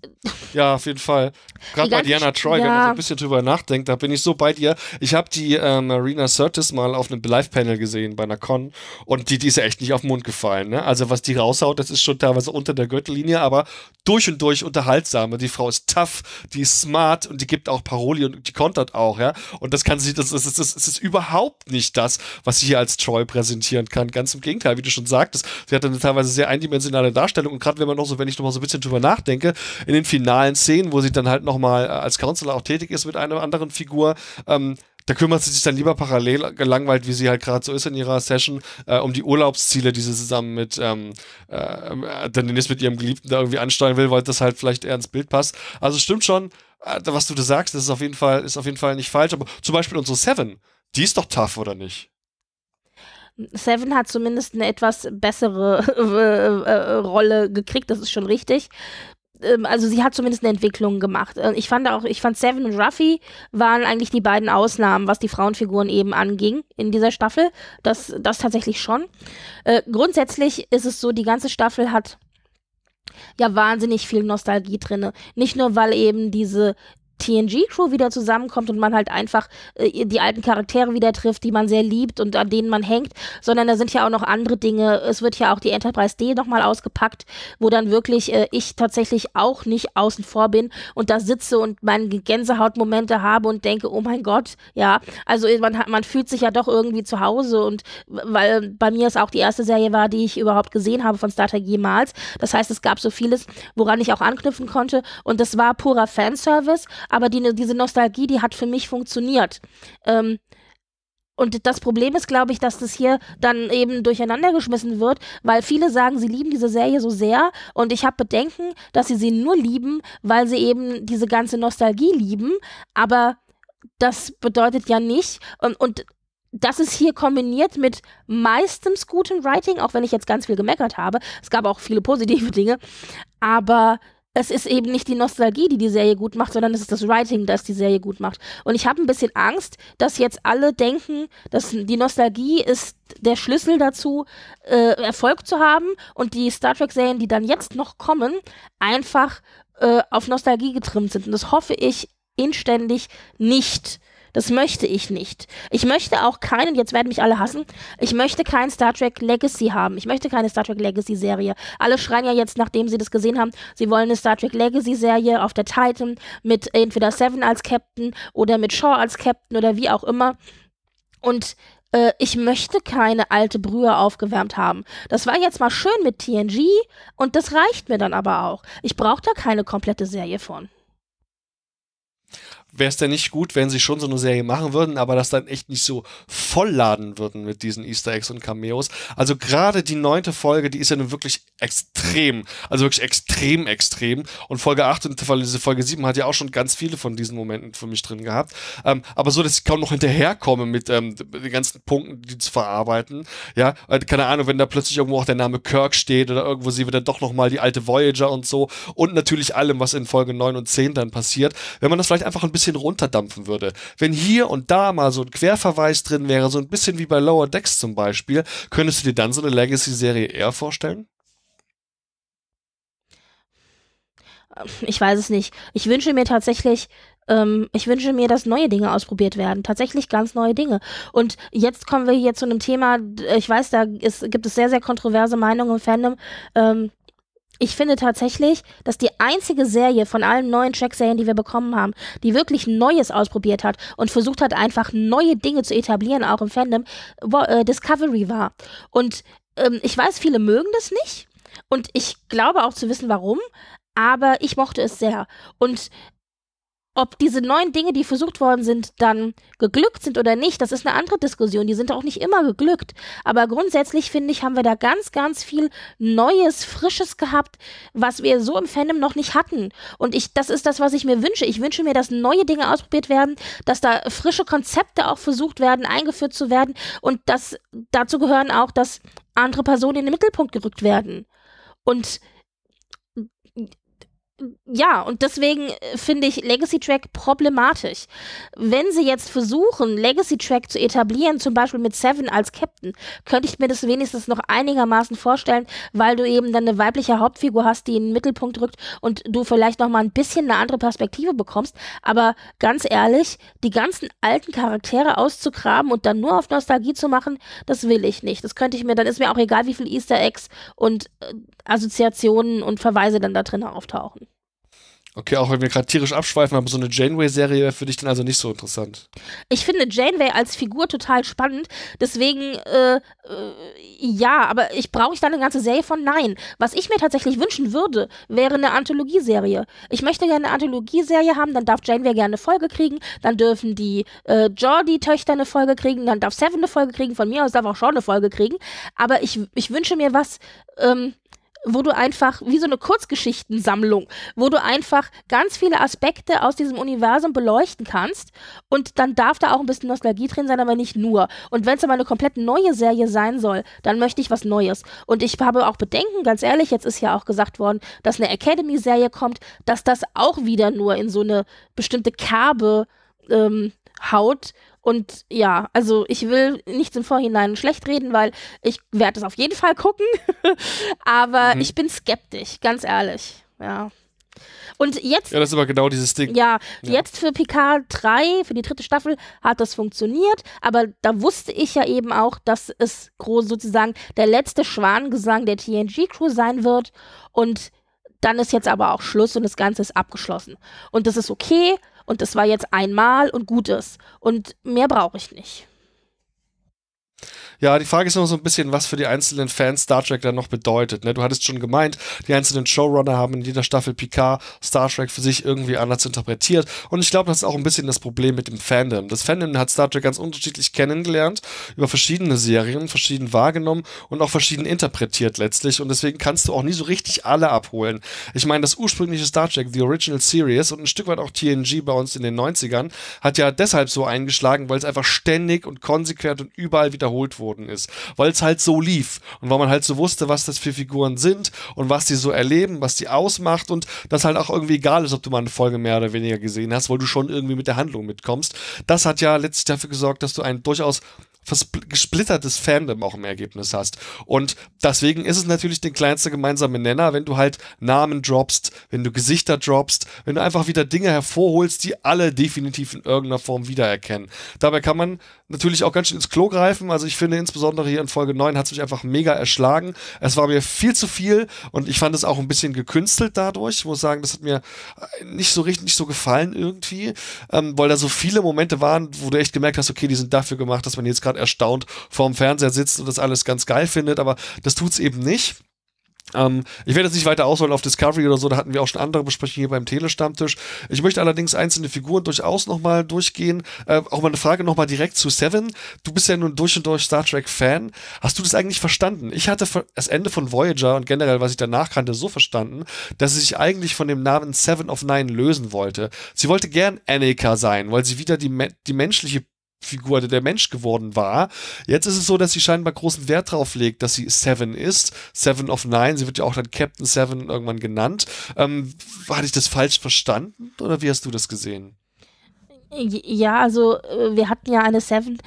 ja, auf jeden Fall. Gerade bei Deanna Troy, ja, wenn man so ein bisschen drüber nachdenkt, da bin ich so bei dir. Ich habe die äh, Marina Sirtis mal auf einem Live-Panel gesehen bei einer Con und die, die ist ja echt nicht auf den Mund gefallen. Ne? Also was die raushaut, das ist schon teilweise unter der Gürtellinie, aber durch und durch unterhaltsam. Die Frau ist tough, die ist smart und die gibt auch Paroli und die kontert auch. Ja? Und das kann sie, das ist, das, ist, das ist überhaupt nicht das, was sie hier als Troy präsentieren kann. Ganz im Gegenteil, wie du schon sagtest, sie hat eine teilweise sehr eindimensionale Darstellung und gerade wenn man noch so, wenn ich noch mal so ein bisschen drüber nachdenke, in den finalen Szenen, wo sie dann halt nochmal als Counselor auch tätig ist mit einer anderen Figur, ähm, da kümmert sie sich dann lieber parallel gelangweilt, wie sie halt gerade so ist in ihrer Session, äh, um die Urlaubsziele, die sie zusammen mit ähm, äh, Daenerys mit ihrem Geliebten da irgendwie ansteuern will, weil das halt vielleicht eher ins Bild passt. Also stimmt schon, äh, was du da sagst, das ist auf jeden Fall, ist auf jeden Fall nicht falsch, aber zum Beispiel unsere Seven, die ist doch tough, oder nicht? Seven hat zumindest eine etwas bessere äh, äh, Rolle gekriegt, das ist schon richtig. Also sie hat zumindest eine Entwicklung gemacht. Ich fand auch, ich fand Seven und Raffi waren eigentlich die beiden Ausnahmen, was die Frauenfiguren eben anging in dieser Staffel. Das, das tatsächlich schon. Äh, grundsätzlich ist es so, die ganze Staffel hat ja wahnsinnig viel Nostalgie drin. Nicht nur, weil eben diese T N G-Crew wieder zusammenkommt und man halt einfach äh, die alten Charaktere wieder trifft, die man sehr liebt und an denen man hängt, sondern da sind ja auch noch andere Dinge. Es wird ja auch die Enterprise D nochmal ausgepackt, wo dann wirklich äh, ich tatsächlich auch nicht außen vor bin und da sitze und meine Gänsehautmomente habe und denke, oh mein Gott, ja, also man, man fühlt sich ja doch irgendwie zu Hause und weil bei mir es auch die erste Serie war, die ich überhaupt gesehen habe von Star Trek jemals. Das heißt, es gab so vieles, woran ich auch anknüpfen konnte und das war purer Fanservice, aber die, diese Nostalgie, die hat für mich funktioniert. Ähm, und das Problem ist, glaube ich, dass das hier dann eben durcheinander geschmissen wird, weil viele sagen, sie lieben diese Serie so sehr und ich habe Bedenken, dass sie sie nur lieben, weil sie eben diese ganze Nostalgie lieben, aber das bedeutet ja nicht und, und das ist hier kombiniert mit meistens gutem Writing, auch wenn ich jetzt ganz viel gemeckert habe. Es gab auch viele positive Dinge, aber es ist eben nicht die Nostalgie, die die Serie gut macht, sondern es ist das Writing, das die Serie gut macht. Und ich habe ein bisschen Angst, dass jetzt alle denken, dass die Nostalgie ist der Schlüssel dazu, äh, Erfolg zu haben und die Star Trek-Serien, die dann jetzt noch kommen, einfach äh, auf Nostalgie getrimmt sind. Und das hoffe ich inständig nicht. Das möchte ich nicht. Ich möchte auch keinen, jetzt werden mich alle hassen, ich möchte kein Star Trek Legacy haben. Ich möchte keine Star Trek Legacy Serie. Alle schreien ja jetzt, nachdem sie das gesehen haben, sie wollen eine Star Trek Legacy Serie auf der Titan mit entweder Seven als Captain oder mit Shaw als Captain oder wie auch immer. Und äh, ich möchte keine alte Brühe aufgewärmt haben. Das war jetzt mal schön mit T N G und das reicht mir dann aber auch. Ich brauche da keine komplette Serie von. Wäre es denn nicht gut, wenn sie schon so eine Serie machen würden, aber das dann echt nicht so vollladen würden mit diesen Easter Eggs und Cameos. Also gerade die neunte Folge, die ist ja nun wirklich extrem, also wirklich extrem, extrem. Und Folge acht und Folge sieben hat ja auch schon ganz viele von diesen Momenten für mich drin gehabt. Ähm, aber so, dass ich kaum noch hinterherkomme mit ähm, den ganzen Punkten, die zu verarbeiten. Ja, keine Ahnung, wenn da plötzlich irgendwo auch der Name Kirk steht oder irgendwo sehen wir dann doch nochmal die alte Voyager und so. Und natürlich allem, was in Folge neun und zehn dann passiert. Wenn man das vielleicht einfach ein bisschen runterdampfen würde. Wenn hier und da mal so ein Querverweis drin wäre, so ein bisschen wie bei Lower Decks zum Beispiel, könntest du dir dann so eine Legacy-Serie eher vorstellen? Ich weiß es nicht. Ich wünsche mir tatsächlich, ähm, ich wünsche mir, dass neue Dinge ausprobiert werden. Tatsächlich ganz neue Dinge. Und jetzt kommen wir hier zu einem Thema, ich weiß, da ist, gibt es sehr, sehr kontroverse Meinungen im Fandom, ähm, ich finde tatsächlich, dass die einzige Serie von allen neuen Trek-Serien, die wir bekommen haben, die wirklich Neues ausprobiert hat und versucht hat, einfach neue Dinge zu etablieren, auch im Fandom, äh, Discovery war. Und ähm, ich weiß, viele mögen das nicht und ich glaube auch zu wissen, warum, aber ich mochte es sehr. Und ob diese neuen Dinge, die versucht worden sind, dann geglückt sind oder nicht, das ist eine andere Diskussion. Die sind auch nicht immer geglückt. Aber grundsätzlich, finde ich, haben wir da ganz, ganz viel Neues, Frisches gehabt, was wir so im Fandom noch nicht hatten. Und ich, das ist das, was ich mir wünsche. Ich wünsche mir, dass neue Dinge ausprobiert werden, dass da frische Konzepte auch versucht werden, eingeführt zu werden. Und das, dazu gehören auch, dass andere Personen in den Mittelpunkt gerückt werden. Und ja, und deswegen finde ich Legacy Track problematisch. Wenn sie jetzt versuchen, Legacy Track zu etablieren, zum Beispiel mit Seven als Captain, könnte ich mir das wenigstens noch einigermaßen vorstellen, weil du eben dann eine weibliche Hauptfigur hast, die in den Mittelpunkt rückt und du vielleicht noch mal ein bisschen eine andere Perspektive bekommst. Aber ganz ehrlich, die ganzen alten Charaktere auszugraben und dann nur auf Nostalgie zu machen, das will ich nicht. Das könnte ich mir, dann ist mir auch egal, wie viel Easter Eggs und äh, Assoziationen und Verweise dann da drin auftauchen. Okay, auch wenn wir gerade tierisch abschweifen, aber so eine Janeway-Serie wäre für dich dann also nicht so interessant. Ich finde Janeway als Figur total spannend, deswegen, äh, äh, ja, aber ich brauche ich da eine ganze Serie von? Nein. Was ich mir tatsächlich wünschen würde, wäre eine Anthologieserie. Ich möchte gerne eine Anthologieserie haben, dann darf Janeway gerne eine Folge kriegen, dann dürfen die äh, Geordi-Töchter eine Folge kriegen, dann darf Seven eine Folge kriegen, von mir aus darf auch Shaw eine Folge kriegen, aber ich, ich wünsche mir was, ähm, wo du einfach, wie so eine Kurzgeschichtensammlung, wo du einfach ganz viele Aspekte aus diesem Universum beleuchten kannst und dann darf da auch ein bisschen Nostalgie drin sein, aber nicht nur. Und wenn es aber eine komplett neue Serie sein soll, dann möchte ich was Neues. Und ich habe auch Bedenken, ganz ehrlich, jetzt ist ja auch gesagt worden, dass eine Academy-Serie kommt, dass das auch wieder nur in so eine bestimmte Kerbe ähm, haut. Und ja, also ich will nichts im Vorhinein schlecht reden, weil ich werde es auf jeden Fall gucken, aber mhm. ich bin skeptisch, ganz ehrlich, ja. Und jetzt... Ja, das ist aber genau dieses Ding. Ja, ja, jetzt für Picard drei, für die dritte Staffel, hat das funktioniert, aber da wusste ich ja eben auch, dass es groß sozusagen der letzte Schwanengesang der T N G-Crew sein wird und dann ist jetzt aber auch Schluss und das Ganze ist abgeschlossen. Und das ist okay. Und das war jetzt einmal und gut ist. Und mehr brauche ich nicht. Ja, die Frage ist noch so ein bisschen, was für die einzelnen Fans Star Trek dann noch bedeutet. Ne? Du hattest schon gemeint, die einzelnen Showrunner haben in jeder Staffel Picard Star Trek für sich irgendwie anders interpretiert. Und ich glaube, das ist auch ein bisschen das Problem mit dem Fandom. Das Fandom hat Star Trek ganz unterschiedlich kennengelernt, über verschiedene Serien, verschieden wahrgenommen und auch verschieden interpretiert letztlich. Und deswegen kannst du auch nie so richtig alle abholen. Ich meine, das ursprüngliche Star Trek, The Original Series und ein Stück weit auch T N G bei uns in den neunzigern, hat ja deshalb so eingeschlagen, weil es einfach ständig und konsequent und überall wiederholt wurde. worden ist, weil es halt so lief und weil man halt so wusste, was das für Figuren sind und was die so erleben, was die ausmacht und das halt auch irgendwie egal ist, ob du mal eine Folge mehr oder weniger gesehen hast, weil du schon irgendwie mit der Handlung mitkommst. Das hat ja letztlich dafür gesorgt, dass du einen durchaus gesplittertes Fandom auch im Ergebnis hast. Und deswegen ist es natürlich der kleinste gemeinsame Nenner, wenn du halt Namen droppst, wenn du Gesichter droppst, wenn du einfach wieder Dinge hervorholst, die alle definitiv in irgendeiner Form wiedererkennen. Dabei kann man natürlich auch ganz schön ins Klo greifen. Also ich finde, insbesondere hier in Folge neun hat es mich einfach mega erschlagen. Es war mir viel zu viel und ich fand es auch ein bisschen gekünstelt dadurch. Ich muss sagen, das hat mir nicht so richtig, nicht so gefallen irgendwie, ähm, weil da so viele Momente waren, wo du echt gemerkt hast, okay, die sind dafür gemacht, dass man jetzt gerade erstaunt vorm Fernseher sitzt und das alles ganz geil findet, aber das tut's eben nicht. Ähm, ich werde jetzt nicht weiter ausholen auf Discovery oder so, da hatten wir auch schon andere Besprechungen hier beim Telestammtisch. Ich möchte allerdings einzelne Figuren durchaus nochmal durchgehen. Äh, auch mal eine Frage nochmal direkt zu Seven. Du bist ja nun durch und durch Star Trek-Fan. Hast du das eigentlich verstanden? Ich hatte das Ende von Voyager und generell, was ich danach kannte, so verstanden, dass sie sich eigentlich von dem Namen Seven of Nine lösen wollte. Sie wollte gern Annika sein, weil sie wieder die, me die menschliche Figur, der der Mensch geworden war. Jetzt ist es so, dass sie scheinbar großen Wert drauf legt, dass sie Seven ist. Seven of Nine, sie wird ja auch dann Captain Seven irgendwann genannt. Ähm, hatte ich das falsch verstanden oder wie hast du das gesehen? Ja, also wir hatten ja eine Seven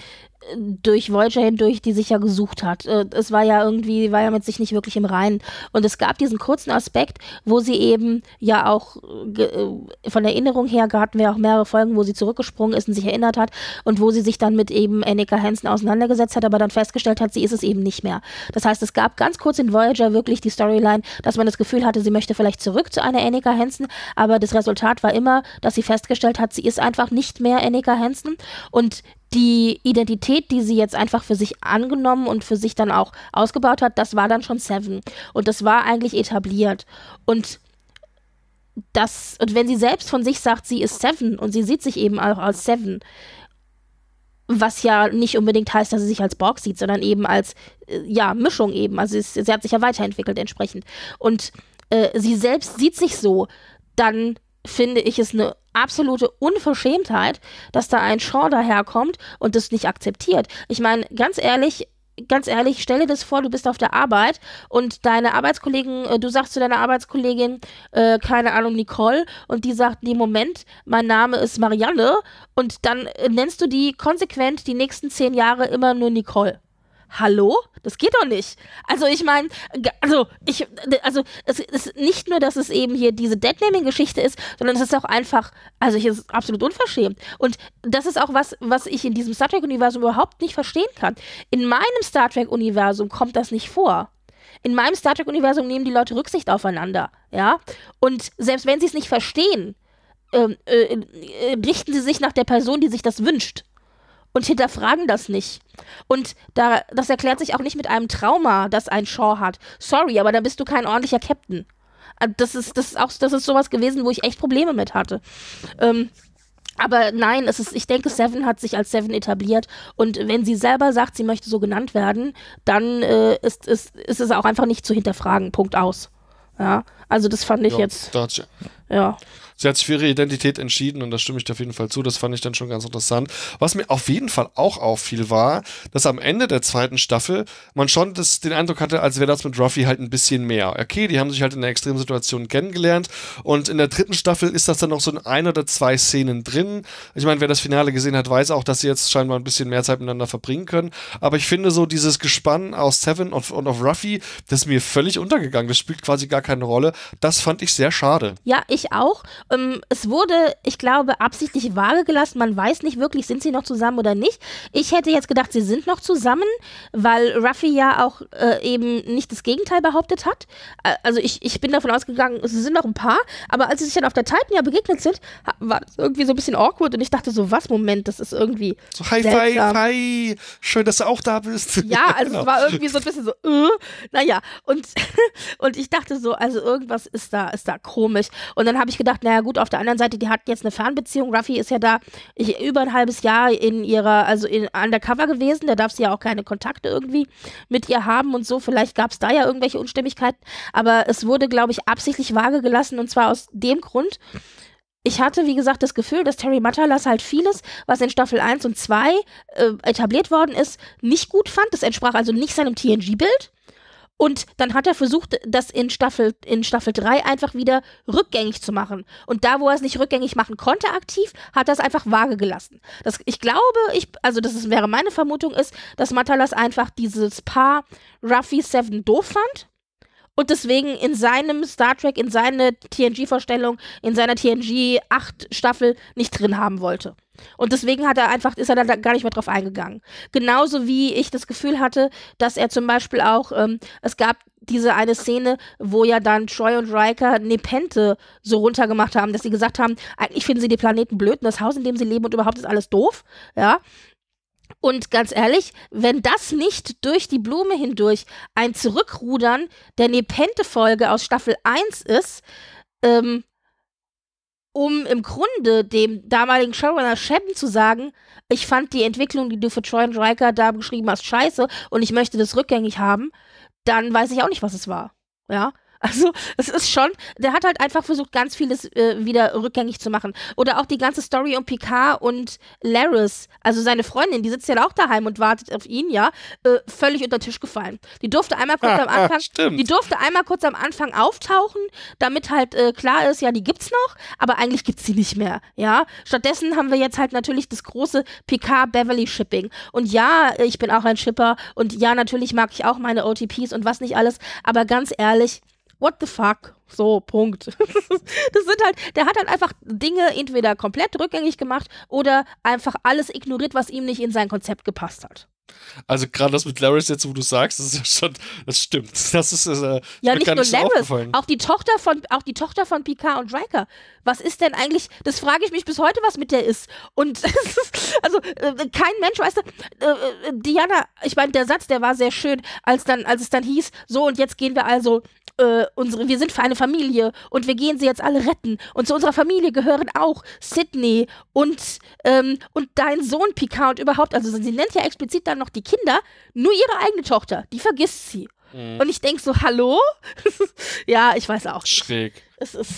durch Voyager hindurch, die sich ja gesucht hat. Es war ja irgendwie, war ja mit sich nicht wirklich im Reinen. Und es gab diesen kurzen Aspekt, wo sie eben ja auch von der Erinnerung her, hatten wir auch mehrere Folgen, wo sie zurückgesprungen ist und sich erinnert hat und wo sie sich dann mit eben Annika Hansen auseinandergesetzt hat, aber dann festgestellt hat, sie ist es eben nicht mehr. Das heißt, es gab ganz kurz in Voyager wirklich die Storyline, dass man das Gefühl hatte, sie möchte vielleicht zurück zu einer Annika Hansen, aber das Resultat war immer, dass sie festgestellt hat, sie ist einfach nicht mehr Annika Hansen und die Identität, die sie jetzt einfach für sich angenommen und für sich dann auch ausgebaut hat, das war dann schon Seven. Und das war eigentlich etabliert. Und das, und wenn sie selbst von sich sagt, sie ist Seven und sie sieht sich eben auch als Seven, was ja nicht unbedingt heißt, dass sie sich als Borg sieht, sondern eben als, ja, Mischung eben. Also sie, sie hat sich ja weiterentwickelt entsprechend. Und äh, sie selbst sieht sich so, dann finde ich es eine absolute Unverschämtheit, dass da ein Shaw daherkommt und das nicht akzeptiert. Ich meine, ganz ehrlich, ganz ehrlich, stell dir das vor, du bist auf der Arbeit und deine Arbeitskollegen, du sagst zu deiner Arbeitskollegin, äh, keine Ahnung, Nicole, und die sagt, nee, Moment, mein Name ist Marianne, und dann nennst du die konsequent die nächsten zehn Jahre immer nur Nicole. Hallo? Das geht doch nicht. Also ich meine, also ich, also es ist nicht nur, dass es eben hier diese Deadnaming-Geschichte ist, sondern es ist auch einfach, also ich ist absolut unverschämt. Und das ist auch was, was ich in diesem Star Trek-Universum überhaupt nicht verstehen kann. In meinem Star Trek-Universum kommt das nicht vor. In meinem Star Trek-Universum nehmen die Leute Rücksicht aufeinander, ja? Und selbst wenn sie es nicht verstehen, ähm, äh, richten sie sich nach der Person, die sich das wünscht. Und hinterfragen das nicht. Und da, das erklärt sich auch nicht mit einem Trauma, das ein Shaw hat. Sorry, aber da bist du kein ordentlicher Captain. Das ist, das ist auch, das ist sowas gewesen, wo ich echt Probleme mit hatte. Ähm, aber nein, es ist, ich denke, Seven hat sich als Seven etabliert. Und wenn sie selber sagt, sie möchte so genannt werden, dann äh, ist, ist, ist es auch einfach nicht zu hinterfragen. Punkt aus. Ja, also das fand ich ja, jetzt. Dazu. Ja. Sie hat sich für ihre Identität entschieden und da stimme ich dir auf jeden Fall zu. Das fand ich dann schon ganz interessant. Was mir auf jeden Fall auch auffiel, war, dass am Ende der zweiten Staffel man schon das, den Eindruck hatte, als wäre das mit Raffi halt ein bisschen mehr. Okay, die haben sich halt in einer extremen Situation kennengelernt und in der dritten Staffel ist das dann noch so in ein oder zwei Szenen drin. Ich meine, wer das Finale gesehen hat, weiß auch, dass sie jetzt scheinbar ein bisschen mehr Zeit miteinander verbringen können. Aber ich finde so dieses Gespann aus Seven und, und auf Raffi, das ist mir völlig untergegangen. Das spielt quasi gar keine Rolle. Das fand ich sehr schade. Ja, ich auch. Ähm, es wurde, ich glaube, absichtlich vage gelassen. Man weiß nicht wirklich, sind sie noch zusammen oder nicht. Ich hätte jetzt gedacht, sie sind noch zusammen, weil Raffi ja auch äh, eben nicht das Gegenteil behauptet hat. Äh, also ich, ich bin davon ausgegangen, sie sind noch ein Paar, aber als sie sich dann auf der Titan ja begegnet sind, war das irgendwie so ein bisschen awkward und ich dachte so, was, Moment, das ist irgendwie so, hi, hi, hi, schön, dass du auch da bist. Ja, also genau. Es war irgendwie so ein bisschen so, äh, naja, und, und ich dachte so, also irgendwas ist da, ist da komisch. Und dann habe ich gedacht, naja, ja gut, auf der anderen Seite, die hatten jetzt eine Fernbeziehung. Raffi ist ja da ich, über ein halbes Jahr in ihrer, also in Undercover gewesen. Da darf sie ja auch keine Kontakte irgendwie mit ihr haben und so. Vielleicht gab es da ja irgendwelche Unstimmigkeiten. Aber es wurde, glaube ich, absichtlich vage gelassen und zwar aus dem Grund, ich hatte, wie gesagt, das Gefühl, dass Terry Matalas halt vieles, was in Staffel eins und zwei äh, etabliert worden ist, nicht gut fand. Das entsprach also nicht seinem T N G-Bild. Und dann hat er versucht, das in Staffel, in Staffel drei einfach wieder rückgängig zu machen. Und da, wo er es nicht rückgängig machen konnte aktiv, hat er es einfach vage gelassen. Das, ich glaube, ich, also das ist, wäre meine Vermutung, ist, dass Matalas einfach dieses Paar Raffi Seven doof fand und deswegen in seinem Star Trek, in seine T N G-Vorstellung, in seiner T N G acht Staffel nicht drin haben wollte. Und deswegen hat er einfach, ist er da gar nicht mehr drauf eingegangen. Genauso wie ich das Gefühl hatte, dass er zum Beispiel auch, ähm, es gab diese eine Szene, wo ja dann Troy und Riker Nepente so runtergemacht haben, dass sie gesagt haben, eigentlich finden sie die Planeten blöd und das Haus, in dem sie leben und überhaupt ist alles doof, ja. Und ganz ehrlich, wenn das nicht durch die Blume hindurch ein Zurückrudern der Nepente-Folge aus Staffel eins ist, ähm, um im Grunde dem damaligen Showrunner Shepard zu sagen, ich fand die Entwicklung, die du für Troy und Riker da beschrieben hast, scheiße und ich möchte das rückgängig haben, dann weiß ich auch nicht, was es war. Ja, also es ist schon, der hat halt einfach versucht, ganz vieles äh, wieder rückgängig zu machen. Oder auch die ganze Story um Picard und Laris, also seine Freundin, die sitzt ja auch daheim und wartet auf ihn, ja, äh, völlig unter den Tisch gefallen. Die durfte einmal kurz ah, am Anfang, ah, die durfte einmal kurz am Anfang auftauchen, damit halt äh, klar ist, ja, die gibt's noch, aber eigentlich gibt's die nicht mehr, ja. Stattdessen haben wir jetzt halt natürlich das große Picard-Beverly-Shipping. Und ja, ich bin auch ein Shipper und ja, natürlich mag ich auch meine O T Ps und was nicht alles, aber ganz ehrlich, what the fuck? So, Punkt. Das sind halt, der hat halt einfach Dinge entweder komplett rückgängig gemacht oder einfach alles ignoriert, was ihm nicht in sein Konzept gepasst hat. Also gerade das mit Laris jetzt, wo du sagst, das ist schon, das stimmt. Das ist, äh, ja, nicht nur Laris, auch die Tochter von, auch die Tochter von Picard und Riker. Was ist denn eigentlich, das frage ich mich bis heute, was mit der ist. Und es ist, also äh, kein Mensch, weißt du, äh, Deanna, ich meine, der Satz, der war sehr schön, als dann, als es dann hieß, so und jetzt gehen wir also, äh, unsere, wir sind für eine Familie und wir gehen sie jetzt alle retten. Und zu unserer Familie gehören auch Sydney und, ähm, und dein Sohn Picard und überhaupt, also sie nennt ja explizit dann noch die Kinder, nur ihre eigene Tochter, die vergisst sie. Mhm. Und ich denke so, hallo? Ja, ich weiß auch. Schräg. Es ist,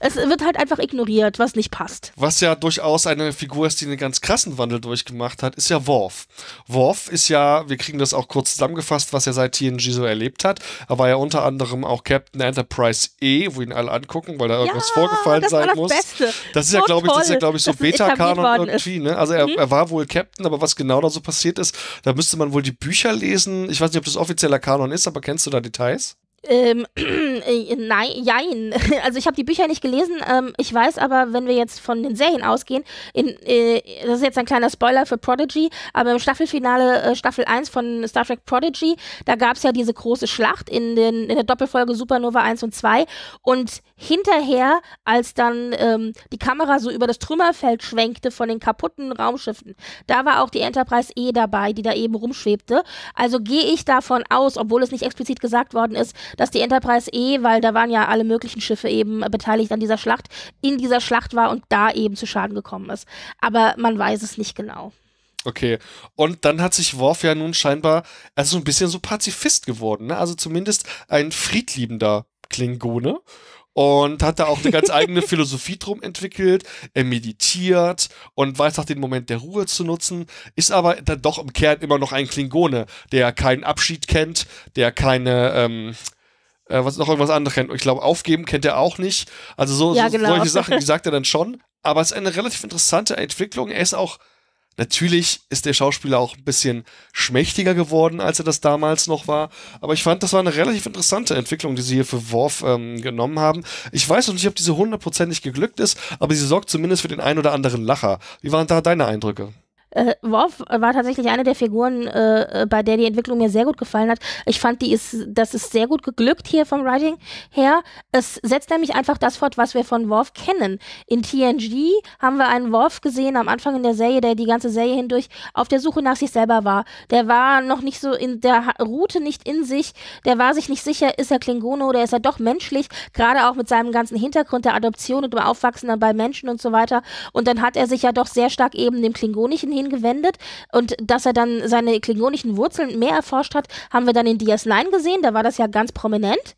es wird halt einfach ignoriert, was nicht passt. Was ja durchaus eine Figur ist, die einen ganz krassen Wandel durchgemacht hat, ist ja Worf. Worf ist ja, wir kriegen das auch kurz zusammengefasst, was er seit T N G so erlebt hat. Er war ja unter anderem auch Captain Enterprise E, wo ihn alle angucken, weil da irgendwas ja, vorgefallen das sein war das muss. Beste. Das ist so ja, glaube ich, das ist ja, glaube ich, so Beta-Kanon irgendwie, ne? Also er, mhm. er war wohl Captain, aber was genau da so passiert ist, da müsste man wohl die Bücher lesen. Ich weiß nicht, ob das offizieller Kanon ist, aber kennst du da Details? Ähm, äh, nein, jein. Also ich habe die Bücher nicht gelesen, ähm, ich weiß aber, wenn wir jetzt von den Serien ausgehen, in, äh, das ist jetzt ein kleiner Spoiler für Prodigy, aber im Staffelfinale, äh, Staffel eins von Star Trek Prodigy, da gab es ja diese große Schlacht in, den, in der Doppelfolge Supernova eins und zwei und hinterher, als dann ähm, die Kamera so über das Trümmerfeld schwenkte von den kaputten Raumschiffen, da war auch die Enterprise E dabei, die da eben rumschwebte, also gehe ich davon aus, obwohl es nicht explizit gesagt worden ist, dass die Enterprise E, weil da waren ja alle möglichen Schiffe eben beteiligt an dieser Schlacht, in dieser Schlacht war und da eben zu Schaden gekommen ist. Aber man weiß es nicht genau. Okay, und dann hat sich Worf ja nun scheinbar also so ein bisschen so Pazifist geworden, ne? Also zumindest ein friedliebender Klingone. Und hat da auch eine ganz eigene Philosophie drum entwickelt. Er meditiert und weiß auch den Moment der Ruhe zu nutzen. Ist aber dann doch im Kern immer noch ein Klingone, der keinen Abschied kennt, der keine, ähm, äh, was noch irgendwas anderes kennt. Ich glaube, aufgeben kennt er auch nicht. Also so, ja, genau. so, solche Sachen, die sagt er dann schon. Aber es ist eine relativ interessante Entwicklung. Er ist auch, natürlich ist der Schauspieler auch ein bisschen schmächtiger geworden, als er das damals noch war. Aber ich fand, das war eine relativ interessante Entwicklung, die sie hier für Worf ähm, genommen haben. Ich weiß noch nicht, ob diese hundertprozentig geglückt ist, aber sie sorgt zumindest für den ein oder anderen Lacher. Wie waren da deine Eindrücke? Äh, Worf war tatsächlich eine der Figuren, äh, bei der die Entwicklung mir sehr gut gefallen hat. Ich fand, die ist, das ist sehr gut geglückt hier vom Writing her. Es setzt nämlich einfach das fort, was wir von Worf kennen. In T N G haben wir einen Worf gesehen am Anfang in der Serie, der die ganze Serie hindurch auf der Suche nach sich selber war. Der war noch nicht so in der Route nicht in sich, der war sich nicht sicher, ist er Klingone oder ist er doch menschlich, gerade auch mit seinem ganzen Hintergrund der Adoption und dem Aufwachsen dann bei Menschen und so weiter. Und dann hat er sich ja doch sehr stark eben dem Klingonischen hingewendet und dass er dann seine klingonischen Wurzeln mehr erforscht hat, haben wir dann in D S neun gesehen, da war das ja ganz prominent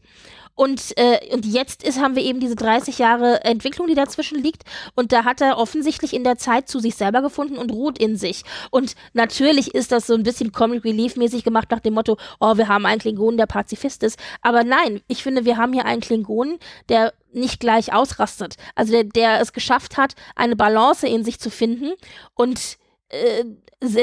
Und, äh, und jetzt ist, haben wir eben diese dreißig Jahre Entwicklung, die dazwischen liegt. Und da hat er offensichtlich in der Zeit zu sich selber gefunden und ruht in sich. Und natürlich ist das so ein bisschen Comic Relief-mäßig gemacht nach dem Motto, oh, wir haben einen Klingonen, der Pazifist ist. Aber nein, ich finde, wir haben hier einen Klingonen, der nicht gleich ausrastet. Also der, der es geschafft hat, eine Balance in sich zu finden und äh,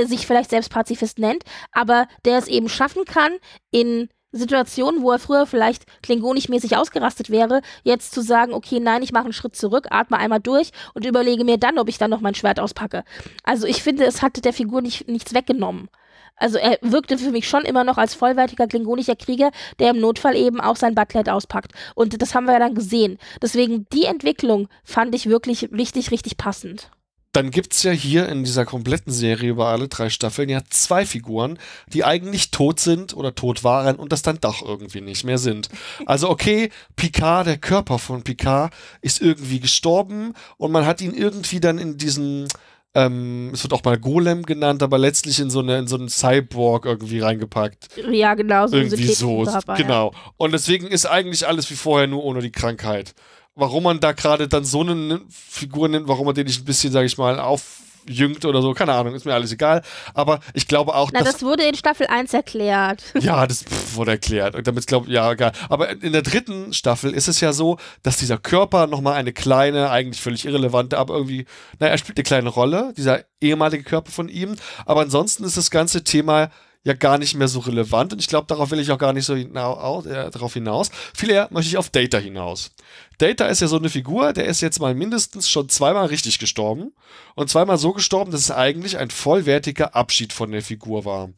sich vielleicht selbst Pazifist nennt, aber der es eben schaffen kann, in Situationen, wo er früher vielleicht klingonisch-mäßig ausgerastet wäre, jetzt zu sagen, okay, nein, ich mache einen Schritt zurück, atme einmal durch und überlege mir dann, ob ich dann noch mein Schwert auspacke. Also ich finde, es hatte der Figur nicht, nichts weggenommen. Also er wirkte für mich schon immer noch als vollwertiger klingonischer Krieger, der im Notfall eben auch sein Butlet auspackt. Und das haben wir ja dann gesehen. Deswegen die Entwicklung fand ich wirklich richtig, richtig passend. Dann gibt es ja hier in dieser kompletten Serie über alle drei Staffeln ja zwei Figuren, die eigentlich tot sind oder tot waren und das dann doch irgendwie nicht mehr sind. Also okay, Picard, der Körper von Picard, ist irgendwie gestorben und man hat ihn irgendwie dann in diesen, ähm, es wird auch mal Golem genannt, aber letztlich in so, eine, in so einen Cyborg irgendwie reingepackt. Ja, genau. So irgendwie so, dabei, genau. Ja. Und deswegen ist eigentlich alles wie vorher, nur ohne die Krankheit. Warum man da gerade dann so eine Figur nimmt, warum man den nicht ein bisschen, sage ich mal, aufjüngt oder so, keine Ahnung, ist mir alles egal. Aber ich glaube auch, Na, dass... das wurde in Staffel eins erklärt. Ja, das pff, wurde erklärt. Und damit glaube ich, ja, egal. Aber in der dritten Staffel ist es ja so, dass dieser Körper nochmal eine kleine, eigentlich völlig irrelevante, aber irgendwie, naja, er spielt eine kleine Rolle, dieser ehemalige Körper von ihm. Aber ansonsten ist das ganze Thema ja gar nicht mehr so relevant und ich glaube, darauf will ich auch gar nicht so hinaus, äh, darauf hinaus. Viel eher möchte ich auf Data hinaus. Data ist ja so eine Figur, der ist jetzt mal mindestens schon zweimal richtig gestorben und zweimal so gestorben, dass es eigentlich ein vollwertiger Abschied von der Figur war.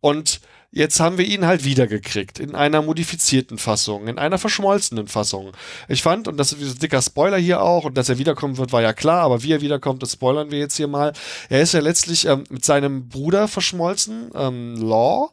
Und jetzt haben wir ihn halt wiedergekriegt, in einer modifizierten Fassung, in einer verschmolzenen Fassung. Ich fand, und das ist ein dicker Spoiler hier auch, und dass er wiederkommen wird, war ja klar, aber wie er wiederkommt, das spoilern wir jetzt hier mal. Er ist ja letztlich ähm, mit seinem Bruder verschmolzen, ähm, Lal.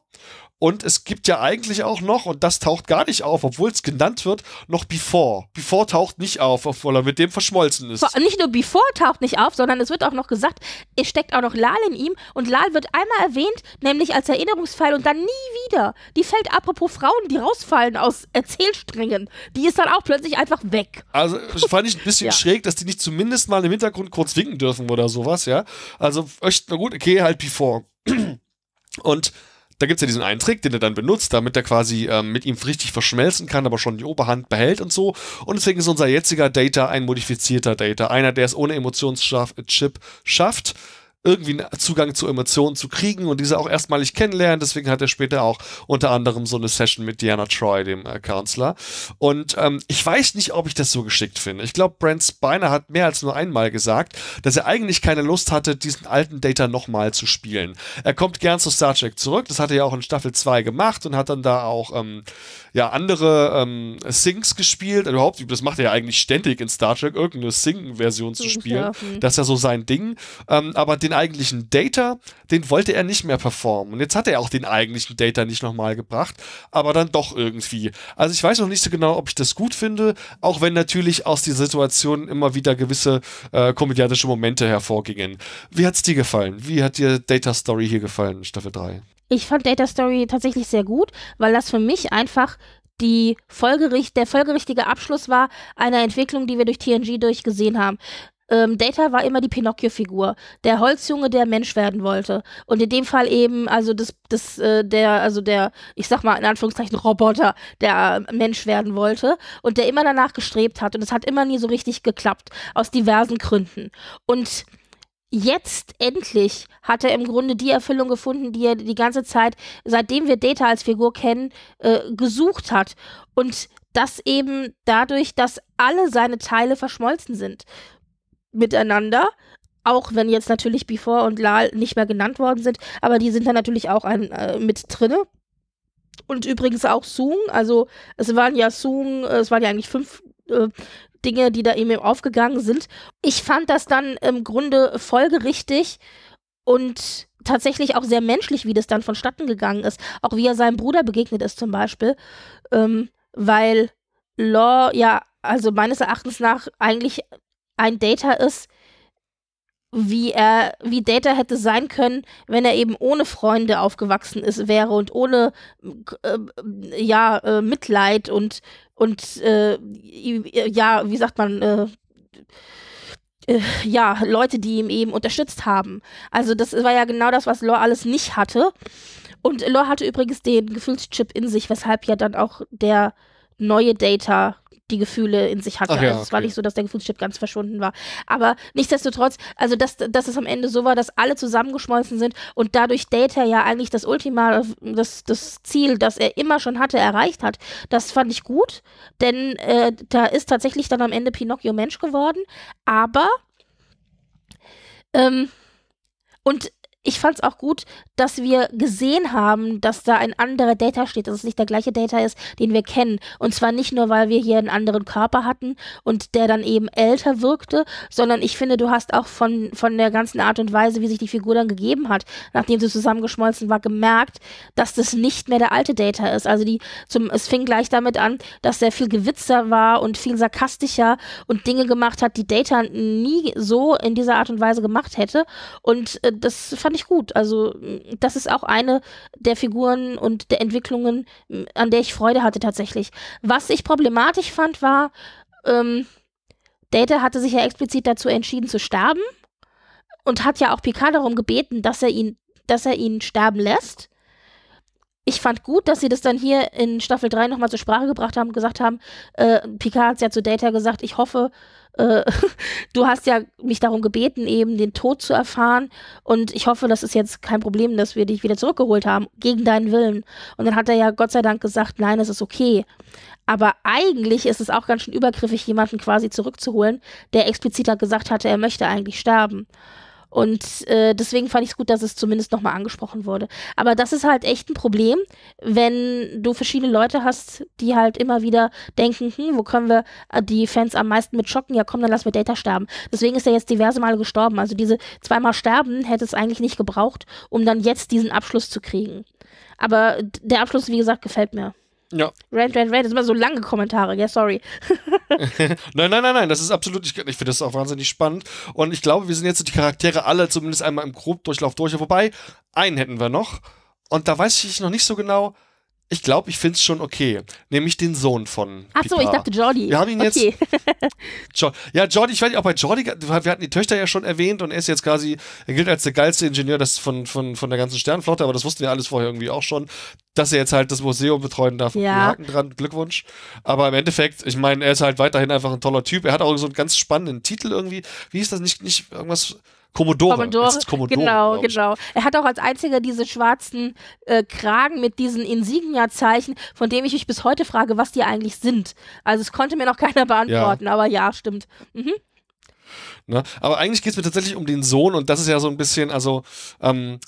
Und es gibt ja eigentlich auch noch, und das taucht gar nicht auf, obwohl es genannt wird, noch Before. Before taucht nicht auf, obwohl er mit dem verschmolzen ist. Nicht nur Before taucht nicht auf, sondern es wird auch noch gesagt, es steckt auch noch Lal in ihm. Und Lal wird einmal erwähnt, nämlich als Erinnerungspfeil und dann nie wieder. Die fällt apropos Frauen, die rausfallen aus Erzählsträngen. Die ist dann auch plötzlich einfach weg. Also fand ich ein bisschen ja. schräg, dass die nicht zumindest mal im Hintergrund kurz winken dürfen oder sowas, ja. Also echt, na gut, okay, halt Before. Und da gibt es ja diesen einen Trick, den er dann benutzt, damit er quasi ähm, mit ihm richtig verschmelzen kann, aber schon die Oberhand behält und so. Und deswegen ist unser jetziger Data ein modifizierter Data. Einer, der es ohne Emotionschip schafft, irgendwie einen Zugang zu Emotionen zu kriegen und diese auch erstmalig kennenlernen. Deswegen hat er später auch unter anderem so eine Session mit Deanna Troy, dem äh, Counselor. Und ähm, ich weiß nicht, ob ich das so geschickt finde. Ich glaube, Brent Spiner hat mehr als nur einmal gesagt, dass er eigentlich keine Lust hatte, diesen alten Data nochmal zu spielen. Er kommt gern zu Star Trek zurück. Das hat er ja auch in Staffel zwei gemacht und hat dann da auch ähm, ja, andere ähm, Syncs gespielt. Also überhaupt, das macht er ja eigentlich ständig in Star Trek, irgendeine Sync-Version zu spielen. Das ist ja so sein Ding. Ähm, aber den eigentlichen Data, den wollte er nicht mehr performen. Und jetzt hat er auch den eigentlichen Data nicht nochmal gebracht, aber dann doch irgendwie. Also ich weiß noch nicht so genau, ob ich das gut finde, auch wenn natürlich aus dieser Situation immer wieder gewisse äh, komödiantische Momente hervorgingen. Wie hat's dir gefallen? Wie hat dir Data Story hier gefallen, Staffel drei? Ich fand Data Story tatsächlich sehr gut, weil das für mich einfach die folgericht- der folgerichtige Abschluss war einer Entwicklung, die wir durch T N G durchgesehen haben. Ähm, Data war immer die Pinocchio-Figur, der Holzjunge, der Mensch werden wollte. Und in dem Fall eben, also das, das, äh, der, also der, ich sag mal in Anführungszeichen Roboter, der äh, Mensch werden wollte und der immer danach gestrebt hat. Und es hat immer nie so richtig geklappt, aus diversen Gründen. Und jetzt endlich hat er im Grunde die Erfüllung gefunden, die er die ganze Zeit, seitdem wir Data als Figur kennen, äh, gesucht hat. Und das eben dadurch, dass alle seine Teile verschmolzen sind miteinander, auch wenn jetzt natürlich Before und Lal nicht mehr genannt worden sind, aber die sind dann natürlich auch ein, äh, mit drinne. Und übrigens auch Soong, also es waren ja Soong, äh, es waren ja eigentlich fünf äh, Dinge, die da eben aufgegangen sind. Ich fand das dann im Grunde folgerichtig und tatsächlich auch sehr menschlich, wie das dann vonstatten gegangen ist, auch wie er seinem Bruder begegnet ist zum Beispiel, ähm, weil Lal ja, also meines Erachtens nach eigentlich ein Data ist, wie er, wie Data hätte sein können, wenn er eben ohne Freunde aufgewachsen ist, wäre und ohne äh, ja, äh, Mitleid und und äh, ja, wie sagt man, äh, äh, ja, Leute, die ihn eben unterstützt haben. Also das war ja genau das, was Lore alles nicht hatte. Und Lore hatte übrigens den Gefühlschip in sich, weshalb ja dann auch der neue Data die Gefühle in sich hatte. Ach ja, also es okay. war nicht so, dass der Gefühlschip ganz verschwunden war. Aber nichtsdestotrotz, also dass, dass es am Ende so war, dass alle zusammengeschmolzen sind und dadurch Data ja eigentlich das Ultima, das, das Ziel, das er immer schon hatte, erreicht hat, das fand ich gut, denn äh, da ist tatsächlich dann am Ende Pinocchio Mensch geworden, aber ähm, und ich fand es auch gut, dass wir gesehen haben, dass da ein anderer Data steht, dass es nicht der gleiche Data ist, den wir kennen. Und zwar nicht nur, weil wir hier einen anderen Körper hatten und der dann eben älter wirkte, sondern ich finde, du hast auch von, von der ganzen Art und Weise, wie sich die Figur dann gegeben hat, nachdem sie zusammengeschmolzen war, gemerkt, dass das nicht mehr der alte Data ist. Also die zum, es fing gleich damit an, dass er viel gewitzer war und viel sarkastischer und Dinge gemacht hat, die Data nie so in dieser Art und Weise gemacht hätte. Und äh, das fand ich gut. Also das ist auch eine der Figuren und der Entwicklungen, an der ich Freude hatte tatsächlich. Was ich problematisch fand, war, ähm, Data hatte sich ja explizit dazu entschieden zu sterben und hat ja auch Picard darum gebeten, dass er ihn, dass er ihn sterben lässt. Ich fand gut, dass sie das dann hier in Staffel drei nochmal zur Sprache gebracht haben, gesagt haben, äh, Picard hat es ja zu Data gesagt, ich hoffe, äh, du hast ja mich darum gebeten, eben den Tod zu erfahren und ich hoffe, das ist jetzt kein Problem, dass wir dich wieder zurückgeholt haben, gegen deinen Willen. Und dann hat er ja Gott sei Dank gesagt, nein, es ist okay. Aber eigentlich ist es auch ganz schön übergriffig, jemanden quasi zurückzuholen, der expliziter gesagt hatte, er möchte eigentlich sterben. Und äh, deswegen fand ich es gut, dass es zumindest nochmal angesprochen wurde. Aber das ist halt echt ein Problem, wenn du verschiedene Leute hast, die halt immer wieder denken, hm, wo können wir die Fans am meisten mit schocken? Ja komm, dann lassen wir Data sterben. Deswegen ist er jetzt diverse Male gestorben. Also diese zweimal sterben hätte es eigentlich nicht gebraucht, um dann jetzt diesen Abschluss zu kriegen. Aber der Abschluss, wie gesagt, gefällt mir. Ja. Rant, rant, rant. Das sind immer so lange Kommentare. Ja, sorry. Nein, nein, nein, nein. Das ist absolut, ich, ich finde das auch wahnsinnig spannend. Und ich glaube, wir sind jetzt die Charaktere alle zumindest einmal im Grobdurchlauf durch. Wobei, einen hätten wir noch. Und da weiß ich noch nicht so genau. Ich glaube, ich finde es schon okay. Nämlich den Sohn von Picard. Ach so, ich dachte Geordi. Wir haben ihn jetzt. Okay. Jo ja, Geordi, ich weiß nicht, auch bei Geordi, wir hatten die Töchter ja schon erwähnt und er ist jetzt quasi, er gilt als der geilste Ingenieur das von, von, von der ganzen Sternenflotte, aber das wussten wir alles vorher irgendwie auch schon, dass er jetzt halt das Museum betreuen darf. Ja. Haken dran, Glückwunsch. Aber im Endeffekt, ich meine, er ist halt weiterhin einfach ein toller Typ. Er hat auch so einen ganz spannenden Titel irgendwie. Wie hieß das nicht? Nicht irgendwas. Commodore. Commodore. Das ist Commodore, genau, genau. Er hat auch als einziger diese schwarzen äh, Kragen mit diesen Insignia-Zeichen, von denen ich mich bis heute frage, was die eigentlich sind. Also es konnte mir noch keiner beantworten, ja. Aber ja, stimmt. Mhm. Na, aber eigentlich geht es mir tatsächlich um den Sohn und das ist ja so ein bisschen, also ähm,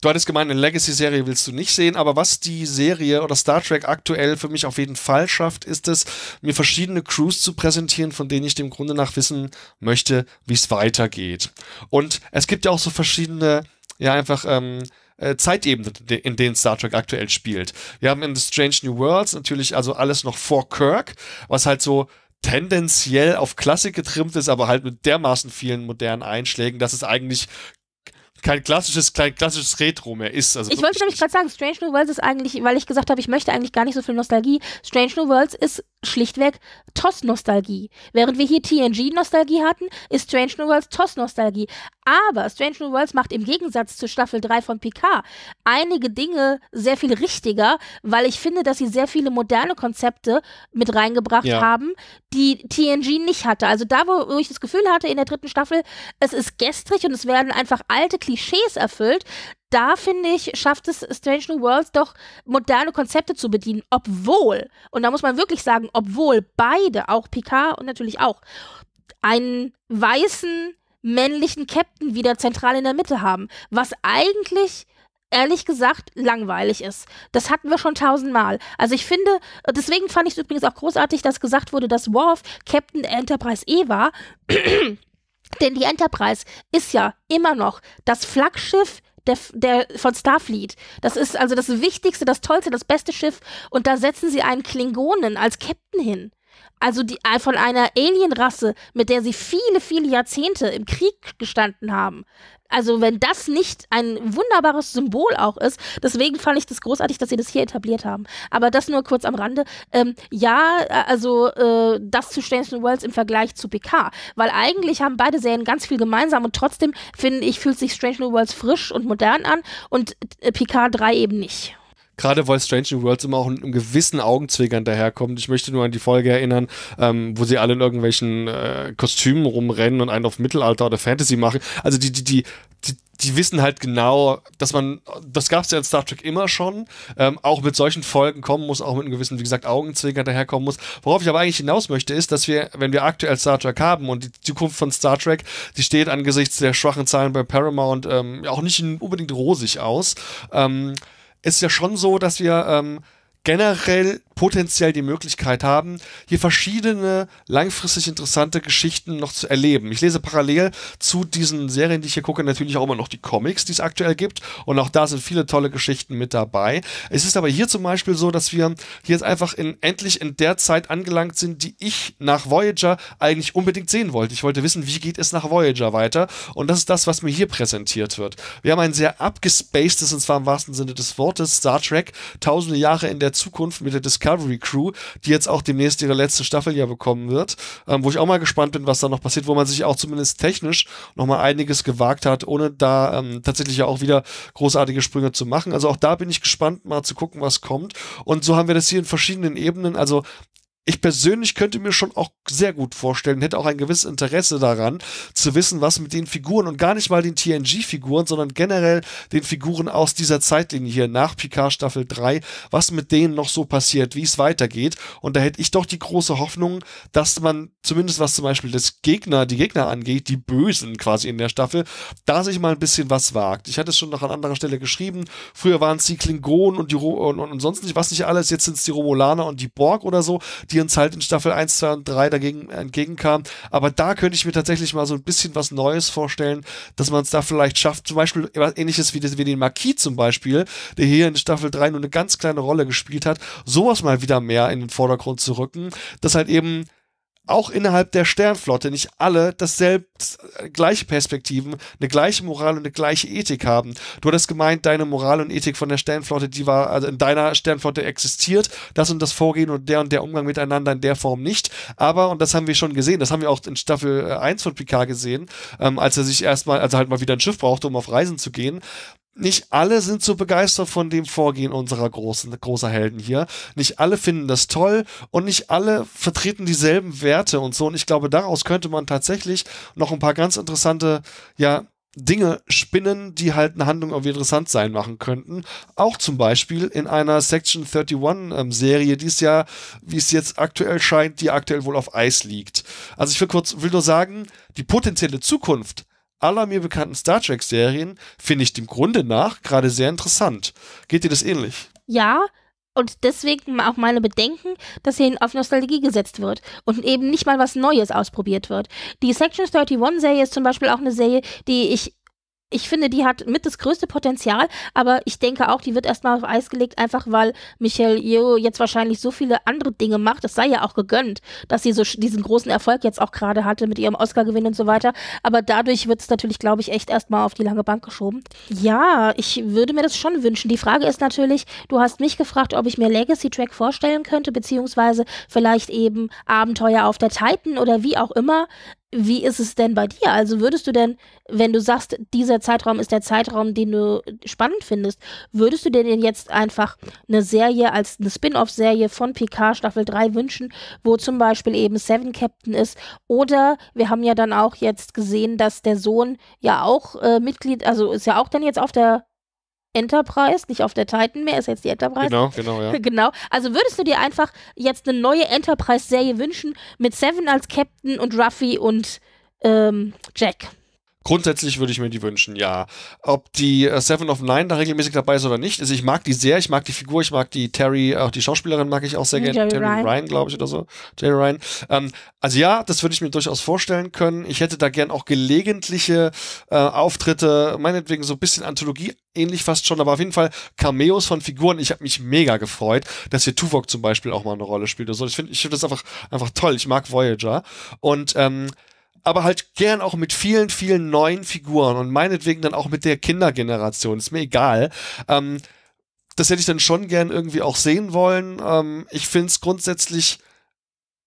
du hattest gemeint, eine Legacy-Serie willst du nicht sehen, aber was die Serie oder Star Trek aktuell für mich auf jeden Fall schafft, ist es, mir verschiedene Crews zu präsentieren, von denen ich dem Grunde nach wissen möchte, wie es weitergeht. Und es gibt ja auch so verschiedene, ja einfach, ähm, Zeitebenen, in denen Star Trek aktuell spielt. Wir haben in The Strange New Worlds natürlich also alles noch vor Kirk, was halt so tendenziell auf Klassik getrimmt ist, aber halt mit dermaßen vielen modernen Einschlägen, dass es eigentlich kein klassisches, kein klassisches Retro mehr ist. Also ich wollte nämlich gerade sagen, Strange New Worlds ist eigentlich, weil ich gesagt habe, ich möchte eigentlich gar nicht so viel Nostalgie. Strange New Worlds ist schlichtweg T O S-Nostalgie. Während wir hier T N G-Nostalgie hatten, ist Strange New Worlds T O S-Nostalgie. Aber Strange New Worlds macht im Gegensatz zu Staffel drei von Picard einige Dinge sehr viel richtiger, weil ich finde, dass sie sehr viele moderne Konzepte mit reingebracht ja. haben, die T N G nicht hatte. Also da, wo ich das Gefühl hatte in der dritten Staffel, es ist gestrig und es werden einfach alte Klischees erfüllt, da finde ich, schafft es Strange New Worlds doch, moderne Konzepte zu bedienen, obwohl, und da muss man wirklich sagen, obwohl beide, auch Picard und natürlich auch, einen weißen, männlichen Captain wieder zentral in der Mitte haben, was eigentlich, ehrlich gesagt, langweilig ist. Das hatten wir schon tausendmal. Also ich finde, deswegen fand ich es übrigens auch großartig, dass gesagt wurde, dass Worf Captain der Enterprise E war, denn die Enterprise ist ja immer noch das Flaggschiff Der, der von Starfleet. Das ist also das Wichtigste, das Tollste, das beste Schiff und da setzen sie einen Klingonen als Captain hin. Also die, von einer Alienrasse, mit der sie viele, viele Jahrzehnte im Krieg gestanden haben. Also wenn das nicht ein wunderbares Symbol auch ist, deswegen fand ich das großartig, dass sie das hier etabliert haben. Aber das nur kurz am Rande. Ähm, ja, also äh, das zu Strange New Worlds im Vergleich zu P K. Weil eigentlich haben beide Serien ganz viel gemeinsam und trotzdem, finde ich, fühlt sich Strange New Worlds frisch und modern an und äh, P K drei eben nicht. Gerade weil Strange New Worlds immer auch in einem gewissen Augenzwinkern daherkommt. Ich möchte nur an die Folge erinnern, ähm, wo sie alle in irgendwelchen äh, Kostümen rumrennen und einen auf Mittelalter oder Fantasy machen. Also die, die, die, die, die wissen halt genau, dass man, das gab es ja in Star Trek immer schon, ähm, auch mit solchen Folgen kommen muss, auch mit einem gewissen, wie gesagt, Augenzwinkern daherkommen muss. Worauf ich aber eigentlich hinaus möchte, ist, dass wir, wenn wir aktuell Star Trek haben und die Zukunft von Star Trek, die steht angesichts der schwachen Zahlen bei Paramount ähm, auch nicht unbedingt rosig aus, ähm, es ist ja schon so, dass wir ähm, generell potenziell die Möglichkeit haben, hier verschiedene langfristig interessante Geschichten noch zu erleben. Ich lese parallel zu diesen Serien, die ich hier gucke, natürlich auch immer noch die Comics, die es aktuell gibt. Und auch da sind viele tolle Geschichten mit dabei. Es ist aber hier zum Beispiel so, dass wir hier jetzt einfach in, endlich in der Zeit angelangt sind, die ich nach Voyager eigentlich unbedingt sehen wollte. Ich wollte wissen, wie geht es nach Voyager weiter? Und das ist das, was mir hier präsentiert wird. Wir haben ein sehr abgespacedes, und zwar im wahrsten Sinne des Wortes, Star Trek, tausende Jahre in der Zukunft mit der Discovery Crew, die jetzt auch demnächst ihre letzte Staffel ja bekommen wird, ähm, wo ich auch mal gespannt bin, was da noch passiert, wo man sich auch zumindest technisch nochmal einiges gewagt hat, ohne da ähm, tatsächlich ja auch wieder großartige Sprünge zu machen. Also auch da bin ich gespannt, mal zu gucken, was kommt. Und so haben wir das hier in verschiedenen Ebenen, also ich persönlich könnte mir schon auch sehr gut vorstellen, hätte auch ein gewisses Interesse daran, zu wissen, was mit den Figuren und gar nicht mal den T N G-Figuren, sondern generell den Figuren aus dieser Zeitlinie hier nach Picard Staffel drei, was mit denen noch so passiert, wie es weitergeht. Und da hätte ich doch die große Hoffnung, dass man zumindest was zum Beispiel das Gegner, die Gegner angeht, die Bösen quasi in der Staffel, da sich mal ein bisschen was wagt. Ich hatte es schon noch an anderer Stelle geschrieben, früher waren es die Klingonen und die Ro und, und, und sonst nicht, was nicht alles, jetzt sind es die Romulaner und die Borg oder so, die uns halt in Staffel eins, zwei und drei dagegen entgegenkamen. Aber da könnte ich mir tatsächlich mal so ein bisschen was Neues vorstellen, dass man es da vielleicht schafft. Zum Beispiel etwas Ähnliches wie, das, wie den Marquis zum Beispiel, der hier in Staffel drei nur eine ganz kleine Rolle gespielt hat, sowas mal wieder mehr in den Vordergrund zu rücken, dass halt eben auch innerhalb der Sternflotte nicht alle dasselbe, gleiche Perspektiven, eine gleiche Moral und eine gleiche Ethik haben. Du hattest gemeint, deine Moral und Ethik von der Sternflotte, die war, also in deiner Sternflotte existiert, das und das Vorgehen und der und der Umgang miteinander in der Form nicht. Aber, und das haben wir schon gesehen, das haben wir auch in Staffel eins von Picard gesehen, ähm, als er sich erstmal, also halt mal wieder ein Schiff brauchte, um auf Reisen zu gehen. Nicht alle sind so begeistert von dem Vorgehen unserer großen, großer Helden hier. Nicht alle finden das toll und nicht alle vertreten dieselben Werte und so. Und ich glaube, daraus könnte man tatsächlich noch ein paar ganz interessante, ja, Dinge spinnen, die halt eine Handlung irgendwie interessant sein machen könnten. Auch zum Beispiel in einer Section einunddreißig-Serie, ähm, die ist ja, wie es jetzt aktuell scheint, die aktuell wohl auf Eis liegt. Also ich will kurz, will nur sagen, die potenzielle Zukunft aller mir bekannten Star Trek-Serien finde ich dem Grunde nach gerade sehr interessant. Geht dir das ähnlich? Ja, und deswegen auch meine Bedenken, dass hier auf Nostalgie gesetzt wird und eben nicht mal was Neues ausprobiert wird. Die Section einunddreißig-Serie ist zum Beispiel auch eine Serie, die ich Ich finde, die hat mit das größte Potenzial, aber ich denke auch, die wird erstmal auf Eis gelegt, einfach weil Michelle Yeoh jetzt wahrscheinlich so viele andere Dinge macht. Das sei ja auch gegönnt, dass sie so diesen großen Erfolg jetzt auch gerade hatte mit ihrem Oscar-Gewinn und so weiter. Aber dadurch wird es natürlich, glaube ich, echt erstmal auf die lange Bank geschoben. Ja, ich würde mir das schon wünschen. Die Frage ist natürlich, du hast mich gefragt, ob ich mir Legacy Trek vorstellen könnte, beziehungsweise vielleicht eben Abenteuer auf der Titan oder wie auch immer. Wie ist es denn bei dir? Also würdest du denn, wenn du sagst, dieser Zeitraum ist der Zeitraum, den du spannend findest, würdest du dir denn jetzt einfach eine Serie als eine Spin-off-Serie von Picard Staffel drei wünschen, wo zum Beispiel eben Seven Captain ist? Oder wir haben ja dann auch jetzt gesehen, dass der Sohn ja auch äh, Mitglied, also ist ja auch dann jetzt auf der Enterprise, nicht auf der Titan mehr, ist jetzt die Enterprise. Genau, genau, ja. Genau. Also würdest du dir einfach jetzt eine neue Enterprise-Serie wünschen mit Seven als Captain und Raffi und ähm, Jack? Grundsätzlich würde ich mir die wünschen, ja. Ob die äh, Seven of Nine da regelmäßig dabei ist oder nicht, also ich mag die sehr, ich mag die Figur, ich mag die Terry, auch die Schauspielerin mag ich auch sehr gerne, Terry Ryan, Ryan glaube ich, oder so, Terry Ryan. Ähm, also ja, das würde ich mir durchaus vorstellen können. Ich hätte da gern auch gelegentliche äh, Auftritte, meinetwegen so ein bisschen Anthologie, ähnlich fast schon, aber auf jeden Fall Cameos von Figuren. Ich habe mich mega gefreut, dass hier Tuvok zum Beispiel auch mal eine Rolle spielt oder so. Ich finde ich find das einfach, einfach toll, ich mag Voyager. Und, ähm, aber halt gern auch mit vielen, vielen neuen Figuren und meinetwegen dann auch mit der Kindergeneration, ist mir egal. Ähm, das hätte ich dann schon gern irgendwie auch sehen wollen. Ähm, ich finde es grundsätzlich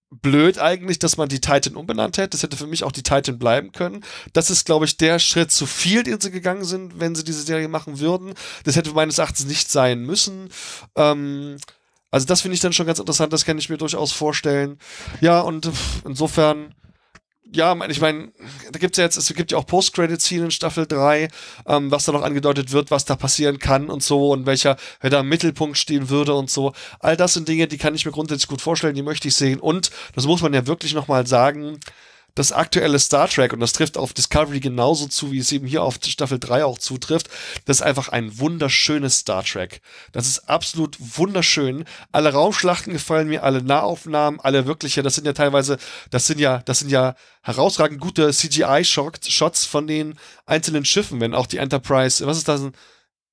blöd eigentlich, dass man die Titan umbenannt hätte. Das hätte für mich auch die Titan bleiben können. Das ist, glaube ich, der Schritt zu viel, den sie gegangen sind, wenn sie diese Serie machen würden. Das hätte meines Erachtens nicht sein müssen. Ähm, also das finde ich dann schon ganz interessant, das kann ich mir durchaus vorstellen. Ja, und insofern... Ja, ich meine, da gibt's ja jetzt, es gibt ja auch Post-Credit-Szenen in Staffel drei, ähm, was da noch angedeutet wird, was da passieren kann und so und welcher, wer da im Mittelpunkt stehen würde und so. All das sind Dinge, die kann ich mir grundsätzlich gut vorstellen, die möchte ich sehen und, das muss man ja wirklich nochmal sagen, das aktuelle Star Trek, und das trifft auf Discovery genauso zu, wie es eben hier auf Staffel drei auch zutrifft, das ist einfach ein wunderschönes Star Trek. Das ist absolut wunderschön. Alle Raumschlachten gefallen mir, alle Nahaufnahmen, alle wirkliche, das sind ja teilweise, das sind ja, das sind ja herausragend gute C G I-Shots von den einzelnen Schiffen, wenn auch die Enterprise, was ist das denn?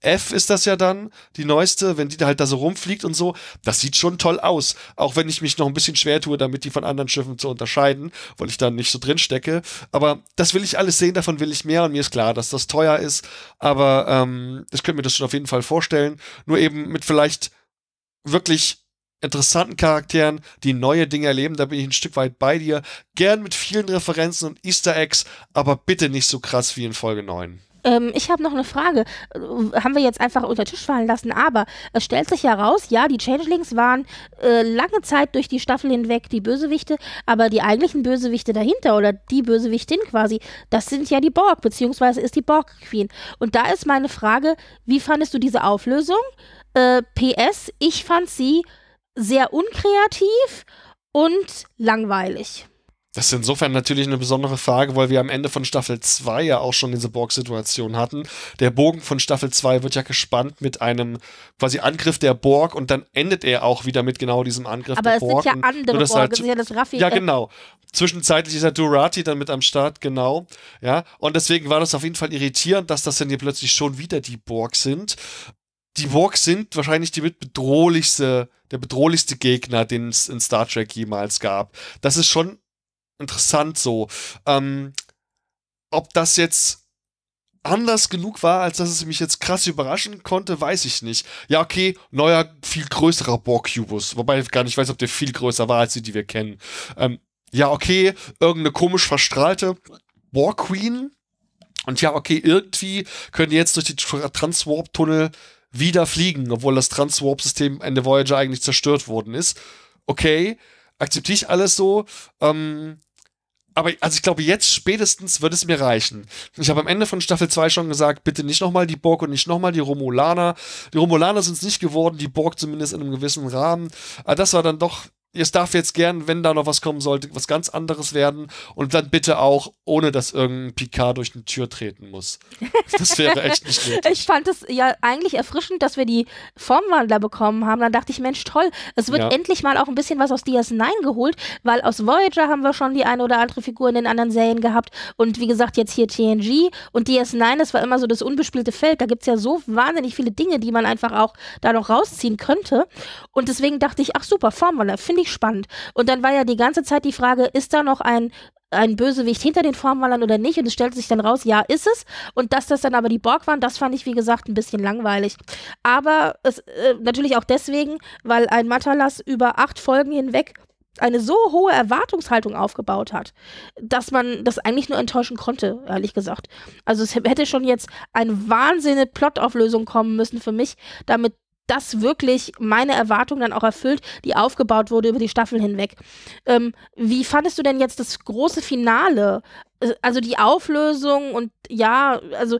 F ist das ja dann, die neueste, wenn die da halt da so rumfliegt und so, das sieht schon toll aus, auch wenn ich mich noch ein bisschen schwer tue, damit die von anderen Schiffen zu unterscheiden, weil ich da nicht so drin stecke, aber das will ich alles sehen, davon will ich mehr und mir ist klar, dass das teuer ist, aber ähm, ich könnte mir das schon auf jeden Fall vorstellen, nur eben mit vielleicht wirklich interessanten Charakteren, die neue Dinge erleben, da bin ich ein Stück weit bei dir, gern mit vielen Referenzen und Easter Eggs, aber bitte nicht so krass wie in Folge neun. Ähm, ich habe noch eine Frage, haben wir jetzt einfach unter den Tisch fallen lassen, aber es stellt sich heraus, ja, die Changelings waren äh, lange Zeit durch die Staffel hinweg die Bösewichte, aber die eigentlichen Bösewichte dahinter oder die Bösewichtin quasi, das sind ja die Borg, beziehungsweise ist die Borg Queen. Und da ist meine Frage, wie fandest du diese Auflösung? Äh, P S, ich fand sie sehr unkreativ und langweilig. Das ist insofern natürlich eine besondere Frage, weil wir am Ende von Staffel zwei ja auch schon diese Borg-Situation hatten. Der Bogen von Staffel zwei wird ja gespannt mit einem quasi Angriff der Borg und dann endet er auch wieder mit genau diesem Angriff der Borg. Aber es sind ja andere Borg, halt, es ist ja das Raffi. Ja, genau. Zwischenzeitlich ist ja Durati dann mit am Start, genau. Ja, und deswegen war das auf jeden Fall irritierend, dass das dann hier plötzlich schon wieder die Borg sind. Die Borg sind wahrscheinlich die mit bedrohlichste, der bedrohlichste Gegner, den es in Star Trek jemals gab. Das ist schon interessant so. Ähm, ob das jetzt anders genug war, als dass es mich jetzt krass überraschen konnte, weiß ich nicht. Ja, okay, neuer, viel größerer Borg-Cubus. Wobei ich gar nicht weiß, ob der viel größer war, als die, die wir kennen. Ähm, ja, okay, irgendeine komisch verstrahlte Borg-Queen. Und ja, okay, irgendwie können die jetzt durch die Transwarp-Tunnel wieder fliegen, obwohl das Transwarp-System Ende Voyager eigentlich zerstört worden ist. Okay, akzeptiere ich alles so, ähm, aber also ich glaube, jetzt spätestens würde es mir reichen. Ich habe am Ende von Staffel zwei schon gesagt, bitte nicht nochmal die Borg und nicht nochmal die Romulaner. Die Romulaner sind es nicht geworden, die Borg zumindest in einem gewissen Rahmen. Aber das war dann doch, es darf jetzt gern, wenn da noch was kommen sollte, was ganz anderes werden und dann bitte auch, ohne dass irgendein Picard durch die Tür treten muss. Das wäre echt nicht nötig. Ich fand es ja eigentlich erfrischend, dass wir die Formwandler bekommen haben. Dann dachte ich, Mensch, toll, es wird ja endlich mal auch ein bisschen was aus D S neun geholt, weil aus Voyager haben wir schon die eine oder andere Figur in den anderen Serien gehabt und wie gesagt, jetzt hier T N G und D S neun, das war immer so das unbespielte Feld. Da gibt es ja so wahnsinnig viele Dinge, die man einfach auch da noch rausziehen könnte und deswegen dachte ich, ach super, Formwandler, finde ich spannend. Und dann war ja die ganze Zeit die Frage, ist da noch ein, ein Bösewicht hinter den Formwandlern oder nicht? Und es stellte sich dann raus, ja, ist es. Und dass das dann aber die Borg waren, das fand ich, wie gesagt, ein bisschen langweilig. Aber es, äh, natürlich auch deswegen, weil ein Matalas über acht Folgen hinweg eine so hohe Erwartungshaltung aufgebaut hat, dass man das eigentlich nur enttäuschen konnte, ehrlich gesagt. Also es hätte schon jetzt eine wahnsinnige Plotauflösung kommen müssen für mich, damit das wirklich meine Erwartung dann auch erfüllt, die aufgebaut wurde über die Staffel hinweg. Ähm, wie fandest du denn jetzt das große Finale? Also die Auflösung und ja, also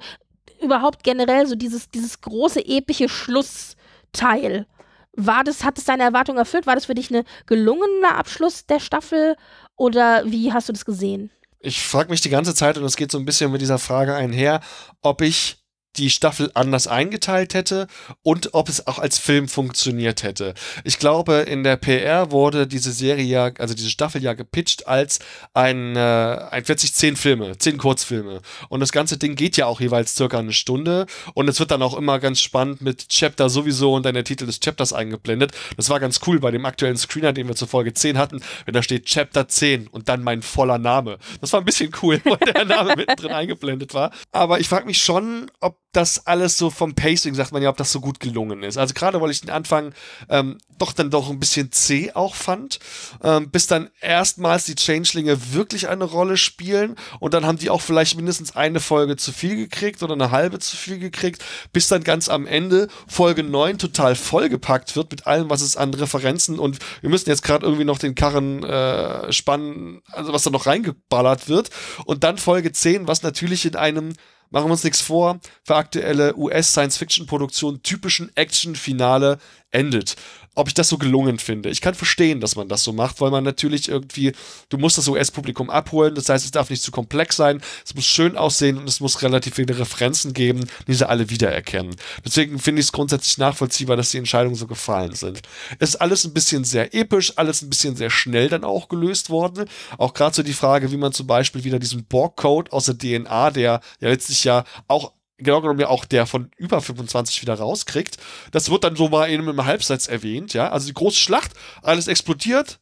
überhaupt generell so dieses, dieses große, epische Schlussteil. War das, hat es deine Erwartung erfüllt? War das für dich ein gelungener Abschluss der Staffel? Oder wie hast du das gesehen? Ich frage mich die ganze Zeit, und es geht so ein bisschen mit dieser Frage einher, ob ich die Staffel anders eingeteilt hätte und ob es auch als Film funktioniert hätte. Ich glaube, in der P R wurde diese Serie ja, also diese Staffel ja gepitcht als ein, äh, ein vierzig, zehn Filme, zehn Kurzfilme. Und das ganze Ding geht ja auch jeweils circa eine Stunde. Und es wird dann auch immer ganz spannend mit Chapter sowieso und dann der Titel des Chapters eingeblendet. Das war ganz cool bei dem aktuellen Screener, den wir zur Folge zehn hatten, wenn da steht Chapter zehn und dann mein voller Name. Das war ein bisschen cool, wo der Name mittendrin eingeblendet war. Aber ich frage mich schon, ob das alles so vom Pacing, sagt man ja, ob das so gut gelungen ist. Also gerade, weil ich den Anfang ähm, doch dann doch ein bisschen zäh auch fand, ähm, bis dann erstmals die Changelinge wirklich eine Rolle spielen und dann haben die auch vielleicht mindestens eine Folge zu viel gekriegt oder eine halbe zu viel gekriegt, bis dann ganz am Ende Folge neun total vollgepackt wird mit allem, was es an Referenzen und wir müssen jetzt gerade irgendwie noch den Karren äh, spannen, also was da noch reingeballert wird und dann Folge zehn, was natürlich in einem, machen wir uns nichts vor, für aktuelle U S-Science-Fiction-Produktion typischen Action-Finale endet. Ob ich das so gelungen finde? Ich kann verstehen, dass man das so macht, weil man natürlich irgendwie, du musst das U S-Publikum abholen, das heißt, es darf nicht zu komplex sein, es muss schön aussehen und es muss relativ viele Referenzen geben, die sie alle wiedererkennen. Deswegen finde ich es grundsätzlich nachvollziehbar, dass die Entscheidungen so gefallen sind. Es ist alles ein bisschen sehr episch, alles ein bisschen sehr schnell dann auch gelöst worden. Auch gerade so die Frage, wie man zum Beispiel wieder diesen Borg-Code aus der D N A, der ja letztlich ja auch genau genommen ja auch der von über fünfundzwanzig wieder rauskriegt. Das wird dann so mal in einem Halbsatz erwähnt, ja. Also die große Schlacht, alles explodiert.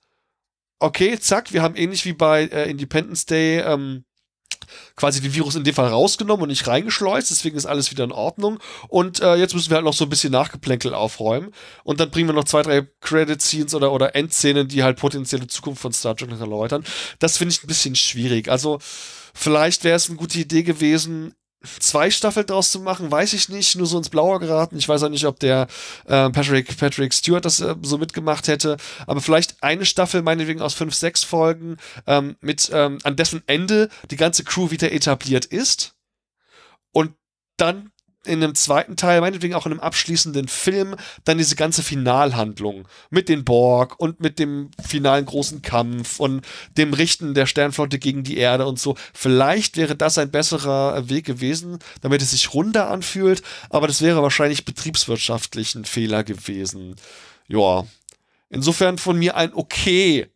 Okay, zack, wir haben ähnlich wie bei äh, Independence Day ähm, quasi den Virus in dem Fall rausgenommen und nicht reingeschleust, deswegen ist alles wieder in Ordnung. Und äh, jetzt müssen wir halt noch so ein bisschen Nachgeplänkel aufräumen. Und dann bringen wir noch zwei, drei Credit-Scenes oder, oder Endszenen, die halt potenzielle Zukunft von Star Trek erläutern. Das finde ich ein bisschen schwierig. Also vielleicht wäre es eine gute Idee gewesen, zwei Staffeln draus zu machen, weiß ich nicht, nur so ins Blaue geraten. Ich weiß auch nicht, ob der äh, Patrick, Patrick Stewart das äh, so mitgemacht hätte, aber vielleicht eine Staffel, meinetwegen aus fünf, sechs Folgen, ähm, mit, ähm, an dessen Ende die ganze Crew wieder etabliert ist und dann in einem zweiten Teil, meinetwegen auch in einem abschließenden Film, dann diese ganze Finalhandlung mit den Borg und mit dem finalen großen Kampf und dem Richten der Sternflotte gegen die Erde und so. Vielleicht wäre das ein besserer Weg gewesen, damit es sich runder anfühlt, aber das wäre wahrscheinlich betriebswirtschaftlich ein Fehler gewesen. Ja. Insofern von mir ein Okay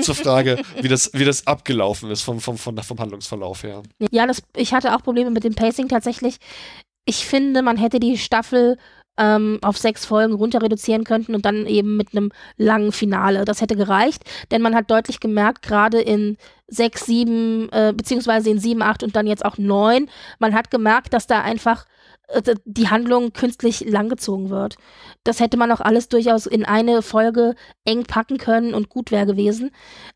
zur Frage, wie das, wie das abgelaufen ist vom, vom, vom, vom Handlungsverlauf her. Ja, das, ich hatte auch Probleme mit dem Pacing tatsächlich. Ich finde, man hätte die Staffel ähm, auf sechs Folgen runter reduzieren können und dann eben mit einem langen Finale. Das hätte gereicht, denn man hat deutlich gemerkt, gerade in sechs, sieben, äh, beziehungsweise in sieben, acht und dann jetzt auch neun, man hat gemerkt, dass da einfach äh, die Handlung künstlich langgezogen wird. Das hätte man auch alles durchaus in eine Folge eng packen können und gut wäre gewesen.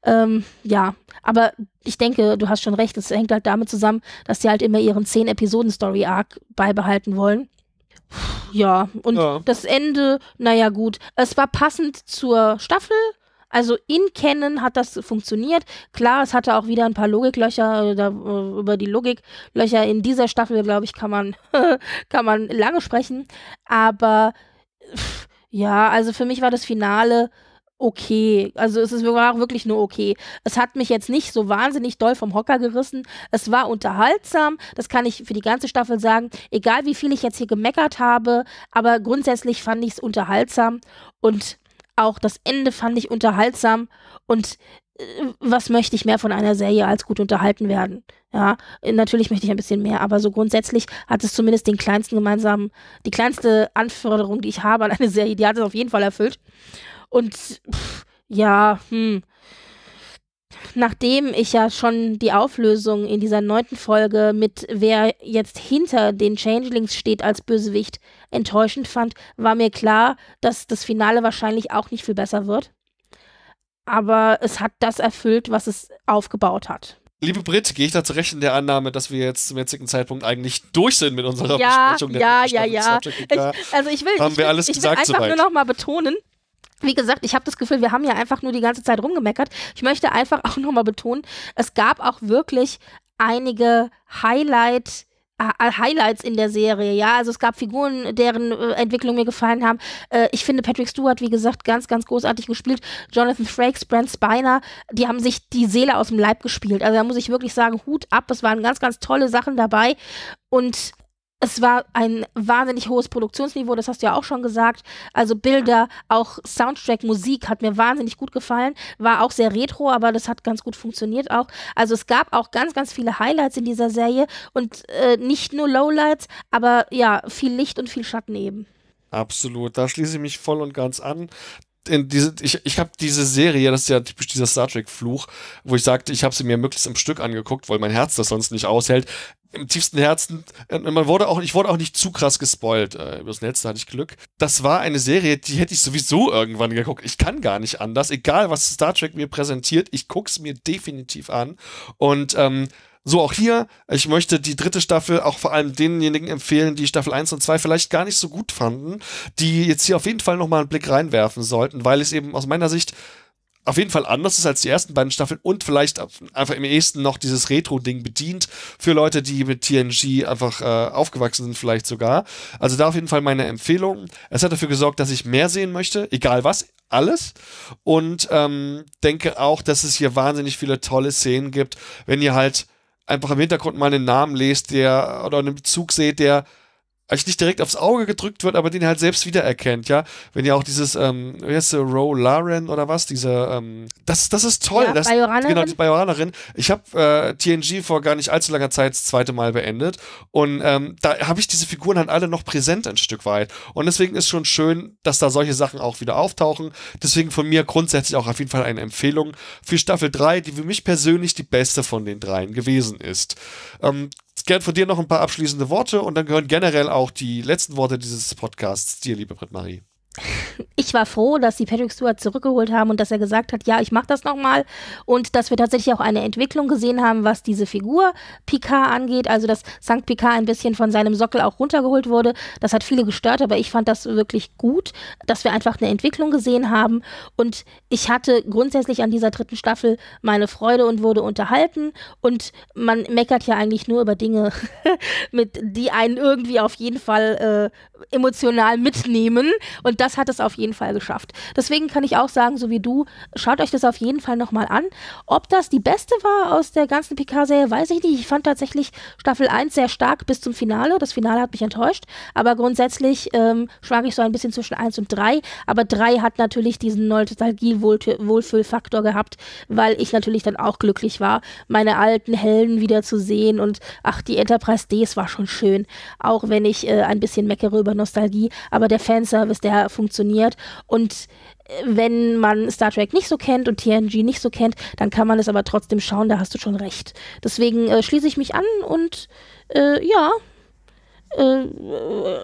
Ähm, ja, aber ich denke, du hast schon recht, es hängt halt damit zusammen, dass die halt immer ihren zehn-Episoden-Story-Arc beibehalten wollen. Ja, und ja. Das Ende, naja gut, es war passend zur Staffel, also in Canon hat das funktioniert. Klar, es hatte auch wieder ein paar Logiklöcher, da, über die Logiklöcher in dieser Staffel, glaube ich, kann man, kann man lange sprechen, aber ja, also für mich war das Finale okay, also es ist, war auch wirklich nur okay. Es hat mich jetzt nicht so wahnsinnig doll vom Hocker gerissen. Es war unterhaltsam, das kann ich für die ganze Staffel sagen. Egal wie viel ich jetzt hier gemeckert habe, aber grundsätzlich fand ich es unterhaltsam und auch das Ende fand ich unterhaltsam und äh, was möchte ich mehr von einer Serie als gut unterhalten werden? Ja, natürlich möchte ich ein bisschen mehr, aber so grundsätzlich hat es zumindest den kleinsten gemeinsamen, die kleinste Anforderung, die ich habe an eine Serie, die hat es auf jeden Fall erfüllt. Und pff, ja, hm. Nachdem ich ja schon die Auflösung in dieser neunten Folge mit wer jetzt hinter den Changelings steht als Bösewicht enttäuschend fand, war mir klar, dass das Finale wahrscheinlich auch nicht viel besser wird. Aber es hat das erfüllt, was es aufgebaut hat. Liebe Brit, gehe ich da zurecht in der Annahme, dass wir jetzt zum jetzigen Zeitpunkt eigentlich durch sind mit unserer ja, Besprechung? Ja, der ja, ja. Ich, also ich will, haben ich will, wir alles ich will gesagt, einfach nur noch mal betonen, wie gesagt, ich habe das Gefühl, wir haben ja einfach nur die ganze Zeit rumgemeckert. Ich möchte einfach auch nochmal betonen, es gab auch wirklich einige Highlight- Highlights in der Serie, ja, also es gab Figuren, deren äh, Entwicklung mir gefallen haben. Äh, ich finde Patrick Stewart, wie gesagt, ganz, ganz großartig gespielt. Jonathan Frakes, Brent Spiner, die haben sich die Seele aus dem Leib gespielt. Also da muss ich wirklich sagen, Hut ab, es waren ganz, ganz tolle Sachen dabei und es war ein wahnsinnig hohes Produktionsniveau, das hast du ja auch schon gesagt. Also Bilder, auch Soundtrack, Musik hat mir wahnsinnig gut gefallen. War auch sehr retro, aber das hat ganz gut funktioniert auch. Also es gab auch ganz, ganz viele Highlights in dieser Serie und äh, nicht nur Lowlights, aber ja, viel Licht und viel Schatten eben. Absolut, da schließe ich mich voll und ganz an. In diese, ich ich habe diese Serie, das ist ja typisch dieser Star Trek-Fluch, wo ich sagte, ich habe sie mir möglichst am Stück angeguckt, weil mein Herz das sonst nicht aushält. Im tiefsten Herzen, man wurde auch, ich wurde auch nicht zu krass gespoilt. Übers Netz hatte ich Glück. Das war eine Serie, die hätte ich sowieso irgendwann geguckt. Ich kann gar nicht anders. Egal, was Star Trek mir präsentiert, ich guck's mir definitiv an. Und ähm, so auch hier, ich möchte die dritte Staffel auch vor allem denjenigen empfehlen, die Staffel eins und zwei vielleicht gar nicht so gut fanden, die jetzt hier auf jeden Fall nochmal einen Blick reinwerfen sollten, weil es eben aus meiner Sicht auf jeden Fall anders ist als die ersten beiden Staffeln und vielleicht einfach im ehesten noch dieses Retro-Ding bedient für Leute, die mit T N G einfach äh, aufgewachsen sind vielleicht sogar. Also da auf jeden Fall meine Empfehlung. Es hat dafür gesorgt, dass ich mehr sehen möchte, egal was, alles. Und ähm, denke auch, dass es hier wahnsinnig viele tolle Szenen gibt, wenn ihr halt einfach im Hintergrund mal einen Namen lest, der oder einen Bezug seht, der eigentlich nicht direkt aufs Auge gedrückt wird, aber den halt selbst wiedererkennt, ja. Wenn ihr auch dieses, ähm, wie heißt sie, Ro Laren oder was, diese, ähm, das, das ist toll. Ja, das, Bajoranerin. Genau, die Bajoranerin. Ich habe äh, T N G vor gar nicht allzu langer Zeit das zweite Mal beendet und ähm, da habe ich diese Figuren halt alle noch präsent ein Stück weit und deswegen ist schon schön, dass da solche Sachen auch wieder auftauchen. Deswegen von mir grundsätzlich auch auf jeden Fall eine Empfehlung für Staffel drei, die für mich persönlich die beste von den dreien gewesen ist. Ähm, Gern von dir noch ein paar abschließende Worte und dann gehören generell auch die letzten Worte dieses Podcasts dir, liebe Britt-Marie. Ich war froh, dass sie Patrick Stewart zurückgeholt haben und dass er gesagt hat, ja, ich mache das nochmal und dass wir tatsächlich auch eine Entwicklung gesehen haben, was diese Figur Picard angeht, also dass Sankt Picard ein bisschen von seinem Sockel auch runtergeholt wurde, das hat viele gestört, aber ich fand das wirklich gut, dass wir einfach eine Entwicklung gesehen haben und ich hatte grundsätzlich an dieser dritten Staffel meine Freude und wurde unterhalten und man meckert ja eigentlich nur über Dinge, mit, die einen irgendwie auf jeden Fall äh, emotional mitnehmen und das hat es auf jeden Fall geschafft. Deswegen kann ich auch sagen, so wie du, schaut euch das auf jeden Fall nochmal an. Ob das die beste war aus der ganzen Picard-Serie, weiß ich nicht. Ich fand tatsächlich Staffel eins sehr stark bis zum Finale. Das Finale hat mich enttäuscht. Aber grundsätzlich ähm, schwank ich so ein bisschen zwischen eins und drei. Aber drei hat natürlich diesen Nostalgie-Wohlfühlfaktor gehabt, weil ich natürlich dann auch glücklich war, meine alten Helden wieder zu sehen. Und ach, die Enterprise D, es war schon schön. Auch wenn ich äh, ein bisschen meckere über Nostalgie. Aber der Fanservice, der funktioniert und wenn man Star Trek nicht so kennt und T N G nicht so kennt, dann kann man es aber trotzdem schauen, da hast du schon recht. Deswegen äh, schließe ich mich an und äh, ja, äh,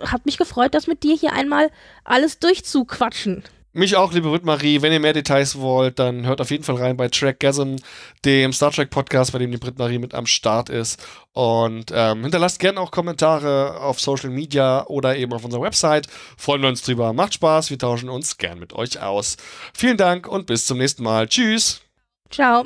hat mich gefreut, das mit dir hier einmal alles durchzuquatschen. Mich auch, liebe Britt-Marie. Wenn ihr mehr Details wollt, dann hört auf jeden Fall rein bei Trekgasm, dem Star Trek Podcast, bei dem die Britt-Marie mit am Start ist. Und ähm, hinterlasst gerne auch Kommentare auf Social Media oder eben auf unserer Website. Freuen wir uns drüber. Macht Spaß. Wir tauschen uns gern mit euch aus. Vielen Dank und bis zum nächsten Mal. Tschüss. Ciao.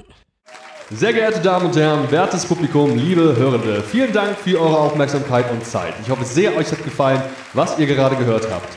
Sehr geehrte Damen und Herren, wertes Publikum, liebe Hörende, vielen Dank für eure Aufmerksamkeit und Zeit. Ich hoffe sehr, euch hat gefallen, was ihr gerade gehört habt.